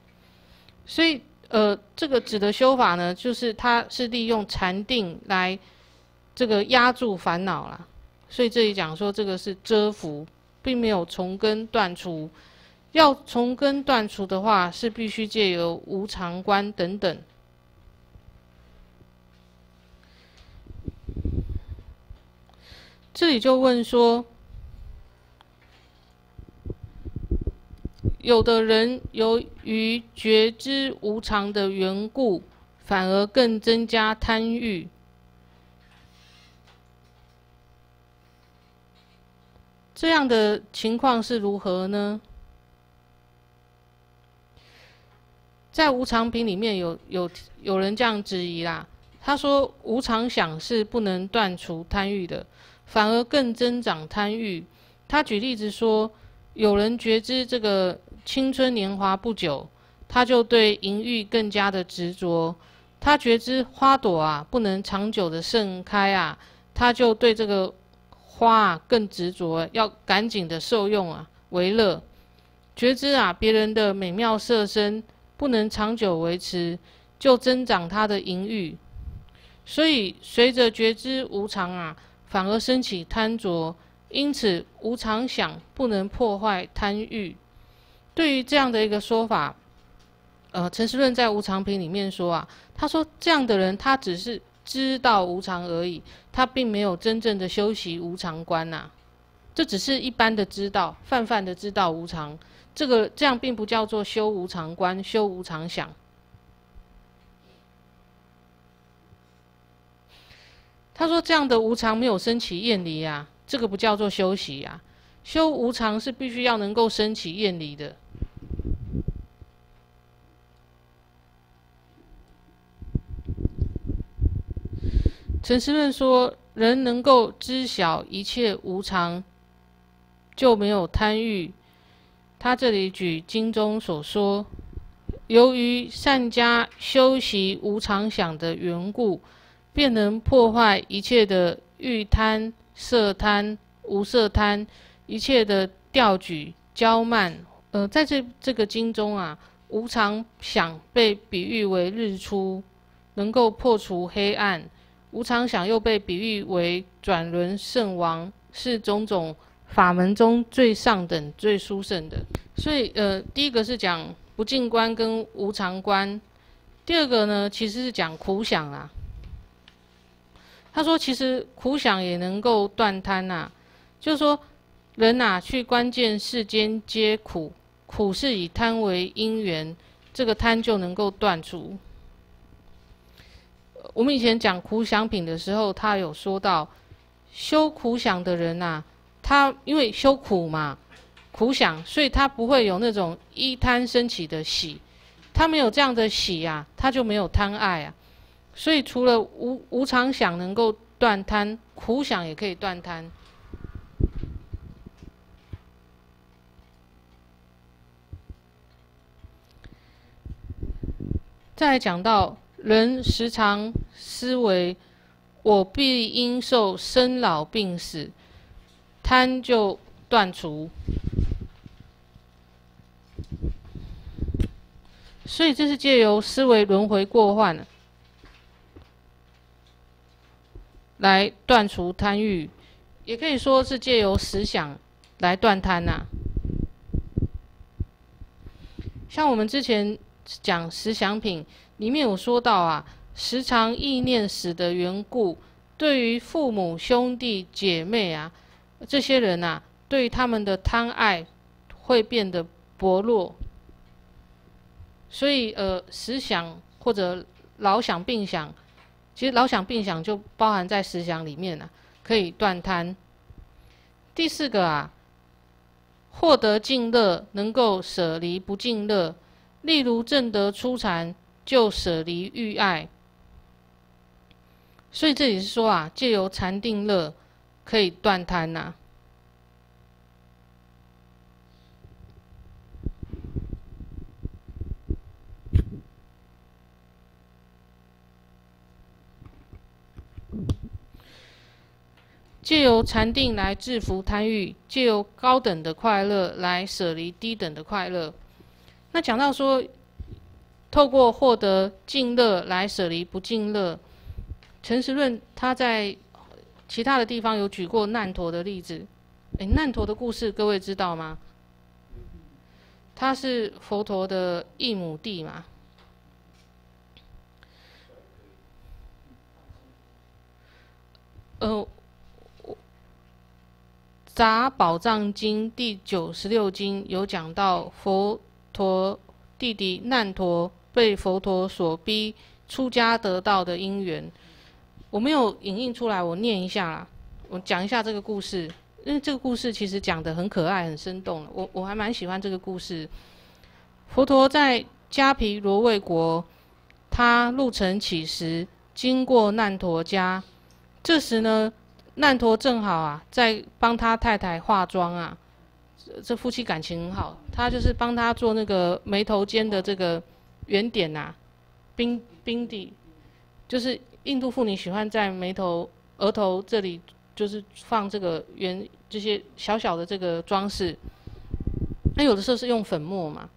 所以，呃，这个止的修法呢，就是它是利用禅定来这个压住烦恼啦。所以这里讲说这个是遮伏，并没有从根断除。要从根断除的话，是必须借由无常观等等。 这里就问说，有的人由于觉知无常的缘故，反而更增加贪欲。这样的情况是如何呢？在无常品里面有有有人这样质疑啦，他说无常想是不能断除贪欲的， 反而更增长贪欲。他举例子说，有人觉知这个青春年华不久，他就对淫欲更加的执着；他觉知花朵啊不能长久的盛开啊，他就对这个花啊更执着，要赶紧的受用啊为乐；觉知啊别人的美妙色身不能长久维持，就增长他的淫欲。所以随着觉知无常啊， 反而升起贪着，因此无常想不能破坏贪欲。对于这样的一个说法，呃，陈实论在《无常品》里面说啊，他说这样的人他只是知道无常而已，他并没有真正的修习无常观呐、啊。这只是一般的知道，泛泛的知道无常，这个这样并不叫做修无常观、修无常想。 他说：“这样的无常没有升起厌离啊，这个不叫做修习啊。修无常是必须要能够升起厌离的。陈师问说：人能够知晓一切无常，就没有贪欲。他这里举经中所说，由于善加修习无常想的缘故，便能破坏一切的欲贪、色贪、无色贪，一切的调举、骄慢。呃，在这这个经中啊，无常想被比喻为日出，能够破除黑暗。 无常想又被比喻为转轮圣王，是种种法门中最上等、最殊胜的。所以，呃，第一个是讲不净观跟无常观，第二个呢，其实是讲苦想啊。他说，其实苦想也能够断贪啊，就是说，人呐、啊，去关键世间皆苦，苦是以贪为因缘，这个贪就能够断除。 我们以前讲苦想品的时候，他有说到，修苦想的人呐、啊，他因为修苦嘛，苦想，所以他不会有那种依贪升起的喜，他没有这样的喜呀、啊，他就没有贪爱啊。所以除了无无常想能够断贪，苦想也可以断贪。再来讲到。 人时常思维，我必应受生老病死，贪就断除。所以这是借由思维轮回过患，来断除贪欲，也可以说是借由思想来断贪呐、啊。像我们之前讲思想品。 里面有说到啊，时常意念死的缘故，对于父母、兄弟、姐妹啊，这些人啊，对他们的贪爱会变得薄弱。所以呃，死想或者老想、病想，其实老想、病想就包含在死想里面啊，可以断贪。第四个啊，获得净乐，能够舍离不净乐，例如正得初禅。 就舍离欲爱，所以这里是说啊，借由禅定乐可以断贪呐。借由禅定来制服贪欲，借由高等的快乐来舍离低等的快乐。那讲到说。 透过获得净乐来舍离不净乐，陈时润他在其他的地方有举过难陀的例子。哎，难陀的故事各位知道吗？他是佛陀的异母弟嘛。呃，《杂宝藏经》第九十六经有讲到佛陀弟弟难陀。 被佛陀所逼出家得道的因缘，我没有影印出来，我念一下啦。我讲一下这个故事，因为这个故事其实讲得很可爱、很生动，我我还蛮喜欢这个故事。佛陀在迦毗罗卫国，他入城乞食，经过难陀家，这时呢，难陀正好啊在帮他太太化妆啊，这夫妻感情很好，他就是帮他做那个眉头间的这个。 圆点呐、啊，冰冰底，就是印度妇女喜欢在眉头、额头这里，就是放这个圆这些小小的这个装饰。那有的时候是用粉末嘛。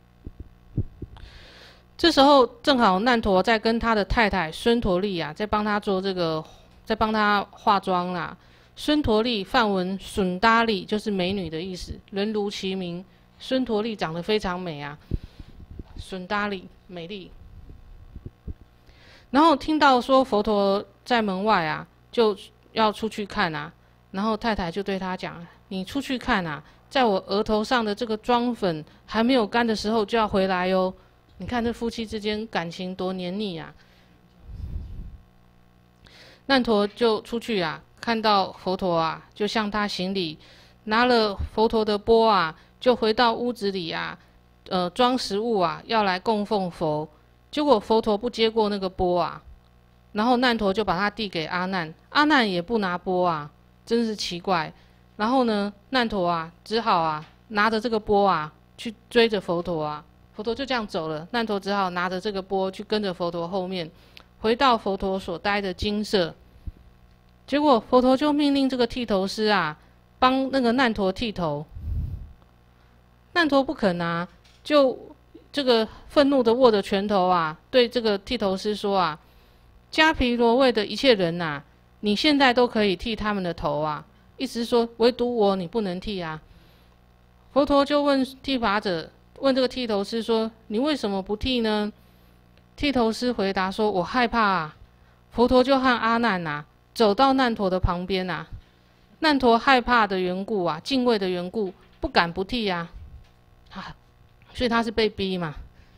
这时候正好难陀在跟他的太太孙陀利啊，在帮他做这个，在帮他化妆啦、啊。孙陀利梵文孙达利就是美女的意思，人如其名，孙陀利长得非常美啊。 孙达利美丽，然后听到说佛陀在门外啊，就要出去看啊。然后太太就对他讲：“你出去看啊，在我额头上的这个妆粉还没有干的时候就要回来哟。”你看这夫妻之间感情多黏腻啊！难陀就出去啊，看到佛陀啊，就向他行礼。拿了佛陀的钵啊，就回到屋子里啊，呃，装食物啊，要来供奉佛。结果佛陀不接过那个钵啊，然后难陀就把它递给阿难，阿难也不拿钵啊，真是奇怪。然后呢，难陀啊，只好啊，拿着这个钵啊，去追着佛陀啊。 佛陀就这样走了，难陀只好拿着这个钵去跟着佛陀后面，回到佛陀所待的精舍。结果佛陀就命令这个剃头师啊，帮那个难陀剃头。难陀不肯啊，就这个愤怒的握着拳头啊，对这个剃头师说啊：“迦毗罗卫的一切人呐、啊，你现在都可以剃他们的头啊，意思是说唯独我你不能剃啊。”佛陀就问剃发者。 问这个剃头师说：“你为什么不剃呢？”剃头师回答说：“我害怕啊。”佛陀就和阿难呐、啊、走到难陀的旁边呐、啊。难陀害怕的缘故啊，敬畏的缘故，不敢不剃呀、啊。啊，所以他是被逼嘛，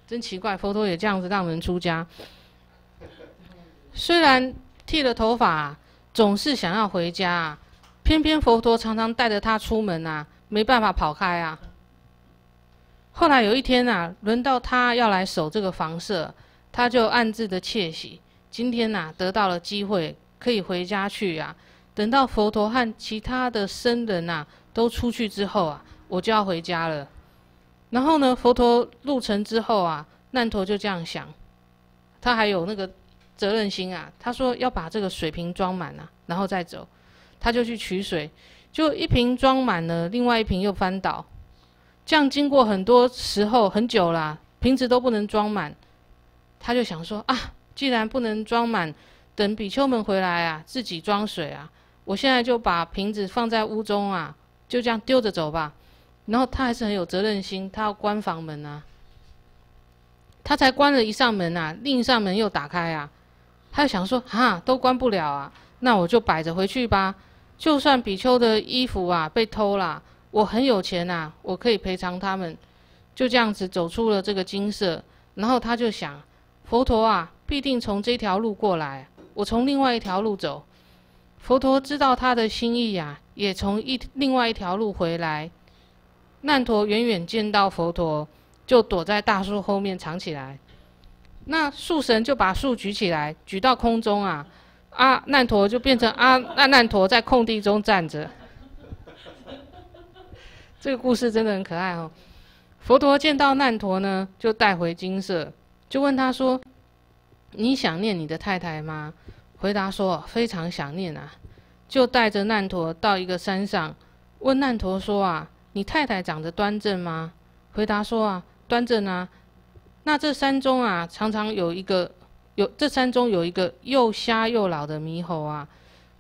真奇怪。佛陀也这样子让人出家。虽然剃了头发、啊，总是想要回家、啊，偏偏佛陀常常带着他出门啊，没办法跑开啊。 后来有一天啊，轮到他要来守这个房舍，他就暗自的窃喜。今天啊，得到了机会，可以回家去啊。等到佛陀和其他的僧人啊都出去之后啊，我就要回家了。然后呢，佛陀入城之后啊，难陀就这样想，他还有那个责任心啊。他说要把这个水瓶装满啊，然后再走。他就去取水，就一瓶装满了，另外一瓶又翻倒。 这样经过很多时候很久啦、啊，瓶子都不能装满，他就想说啊，既然不能装满，等比丘们回来啊，自己装水啊。我现在就把瓶子放在屋中啊，就这样丢着走吧。然后他还是很有责任心，他要关房门啊。他才关了一扇门啊，另一扇门又打开啊。他就想说啊，都关不了啊，那我就摆着回去吧。就算比丘的衣服啊被偷啦。 我很有钱啊，我可以赔偿他们。就这样子走出了这个精舍，然后他就想，佛陀啊，必定从这条路过来，我从另外一条路走。佛陀知道他的心意啊，也从一另外一条路回来。难陀远远见到佛陀，就躲在大树后面藏起来。那树神就把树举起来，举到空中啊，啊，难陀就变成啊，难难陀在空地中站着。 这个故事真的很可爱哦。佛陀见到难陀呢，就带回精舍，就问他说：“你想念你的太太吗？”回答说：“非常想念啊。”就带着难陀到一个山上，问难陀说：“啊，你太太长得端正吗？”回答说：“啊，端正啊。”那这山中啊，常常有一个有这山中有一个又瞎又老的猕猴啊。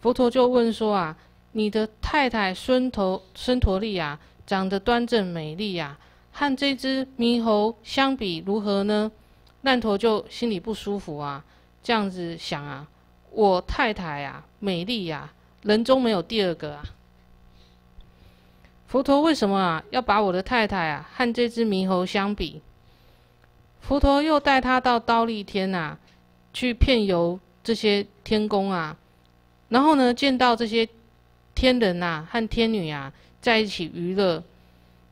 佛陀就问说：“啊，你的太太孙陀孙陀利啊？” 长得端正美丽呀、啊，和这只猕猴相比如何呢？难陀就心里不舒服啊，这样子想啊，我太太啊，美丽呀、啊，人中没有第二个啊。佛陀为什么啊要把我的太太啊和这只猕猴相比？佛陀又带他到忉利天啊，去遍游这些天宫啊，然后呢，见到这些天人啊和天女啊。 在一起娱乐，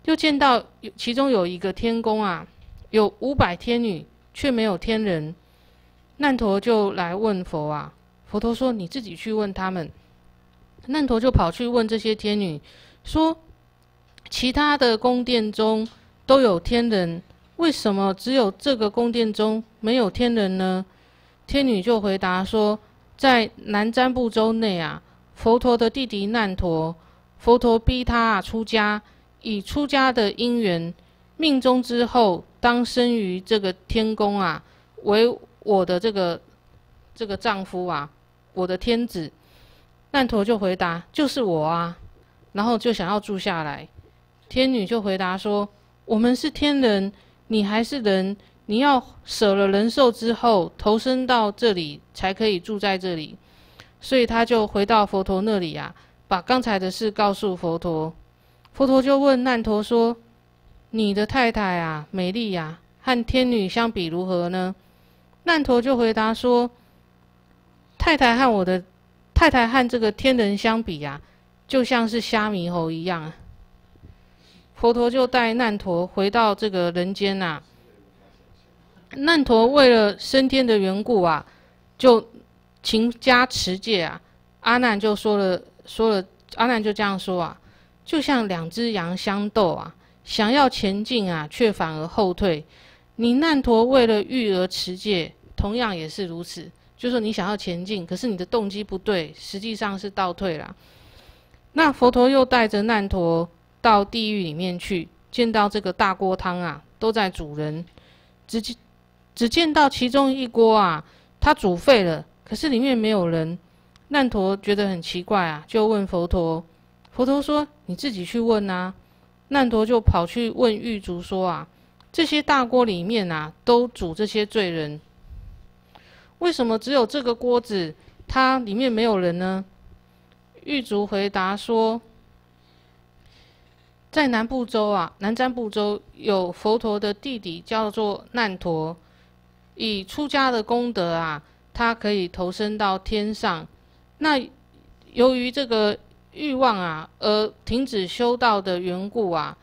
就见到其中有一个天宫啊，有五百天女，却没有天人。难陀就来问佛啊，佛陀说：“你自己去问他们。”难陀就跑去问这些天女，说：“其他的宫殿中都有天人，为什么只有这个宫殿中没有天人呢？”天女就回答说：“在南瞻部洲内啊，佛陀的弟弟难陀。” 佛陀逼他、啊、出家，以出家的因缘，命中之后当生于这个天宫啊，为我的这个这个丈夫啊，我的天子。难陀就回答：“就是我啊。”然后就想要住下来。天女就回答说：“我们是天人，你还是人，你要舍了人寿之后，投身到这里才可以住在这里。”所以他就回到佛陀那里啊。 把刚才的事告诉佛陀，佛陀就问难陀说：“你的太太啊，美丽呀、啊，和天女相比如何呢？”难陀就回答说：“太太和我的太太和这个天人相比呀、啊，就像是瞎猕猴一样啊。”佛陀就带难陀回到这个人间呐、啊。难陀为了升天的缘故啊，就勤加持戒啊。阿难就说了，说了，阿难就这样说啊，就像两只羊相斗啊，想要前进啊，却反而后退。你难陀为了欲而持戒，同样也是如此。就是说你想要前进，可是你的动机不对，实际上是倒退啦。那佛陀又带着难陀。 到地狱里面去，见到这个大锅汤啊，都在煮人，只只见到其中一锅啊，它煮沸了，可是里面没有人。难陀觉得很奇怪啊，就问佛陀。佛陀说：“你自己去问啊。”难陀就跑去问狱卒说：“啊，这些大锅里面啊，都煮这些罪人，为什么只有这个锅子它里面没有人呢？”狱卒回答说。 在南部洲啊，南瞻部洲有佛陀的弟弟叫做难陀，以出家的功德啊，他可以投身到天上。那由于这个欲望啊而停止修道的缘故啊，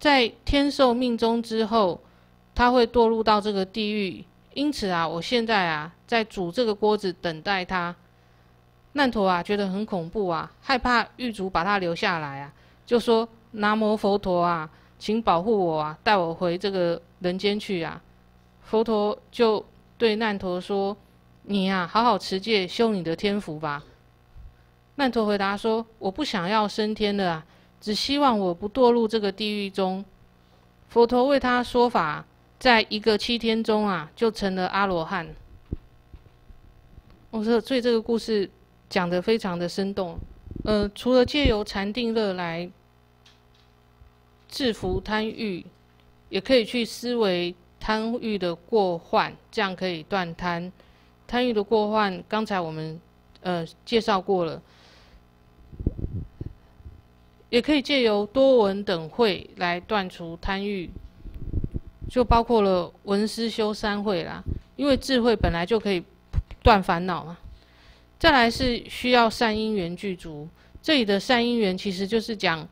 在天寿命终之后，他会堕入到这个地狱。因此啊，我现在啊在煮这个锅子等待他。难陀啊觉得很恐怖啊，害怕狱卒把他留下来啊，就说。 南无佛陀啊，请保护我啊，带我回这个人间去啊！佛陀就对难陀说：“你呀、啊，好好持戒，修你的天福吧。”难陀回答说：“我不想要升天了啊，只希望我不堕入这个地狱中。”佛陀为他说法，在一个七天中啊，就成了阿罗汉。我说，所以这个故事讲得非常的生动。呃，除了借由禅定乐来。 制服贪欲，也可以去思维贪欲的过患，这样可以断贪。贪欲的过患，刚才我们呃介绍过了，也可以借由多闻等会来断除贪欲，就包括了闻思修三会啦。因为智慧本来就可以断烦恼嘛。再来是需要善因缘具足，这里的善因缘其实就是讲。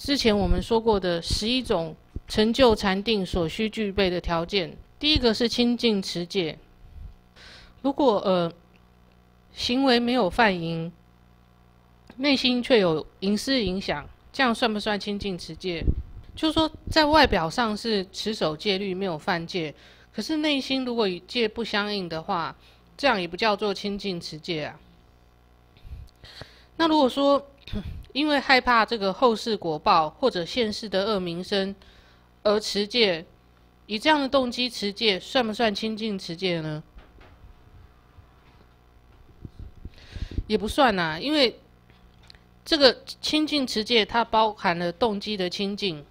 之前我们说过的十一种成就禅定所需具备的条件，第一个是清净持戒。如果呃行为没有犯淫，内心却有淫思影响，这样算不算清净持戒？就是说，在外表上是持守戒律没有犯戒，可是内心如果与戒不相应的话，这样也不叫做清净持戒啊。那如果说， 因为害怕这个后世果报或者现世的恶名声而持戒，以这样的动机持戒，算不算清净持戒呢？也不算呐、啊，因为这个清净持戒它包含了动机的清净，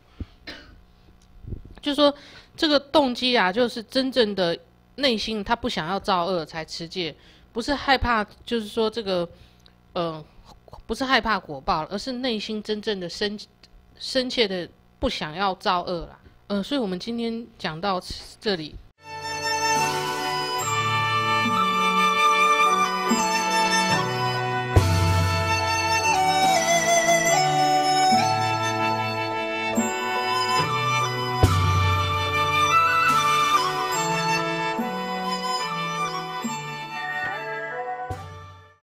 就说这个动机啊，就是真正的内心他不想要造恶才持戒，不是害怕，就是说这个，嗯、呃。 不是害怕果报，而是内心真正的深深切的不想要造恶啦。嗯、呃，所以我们今天讲到这里。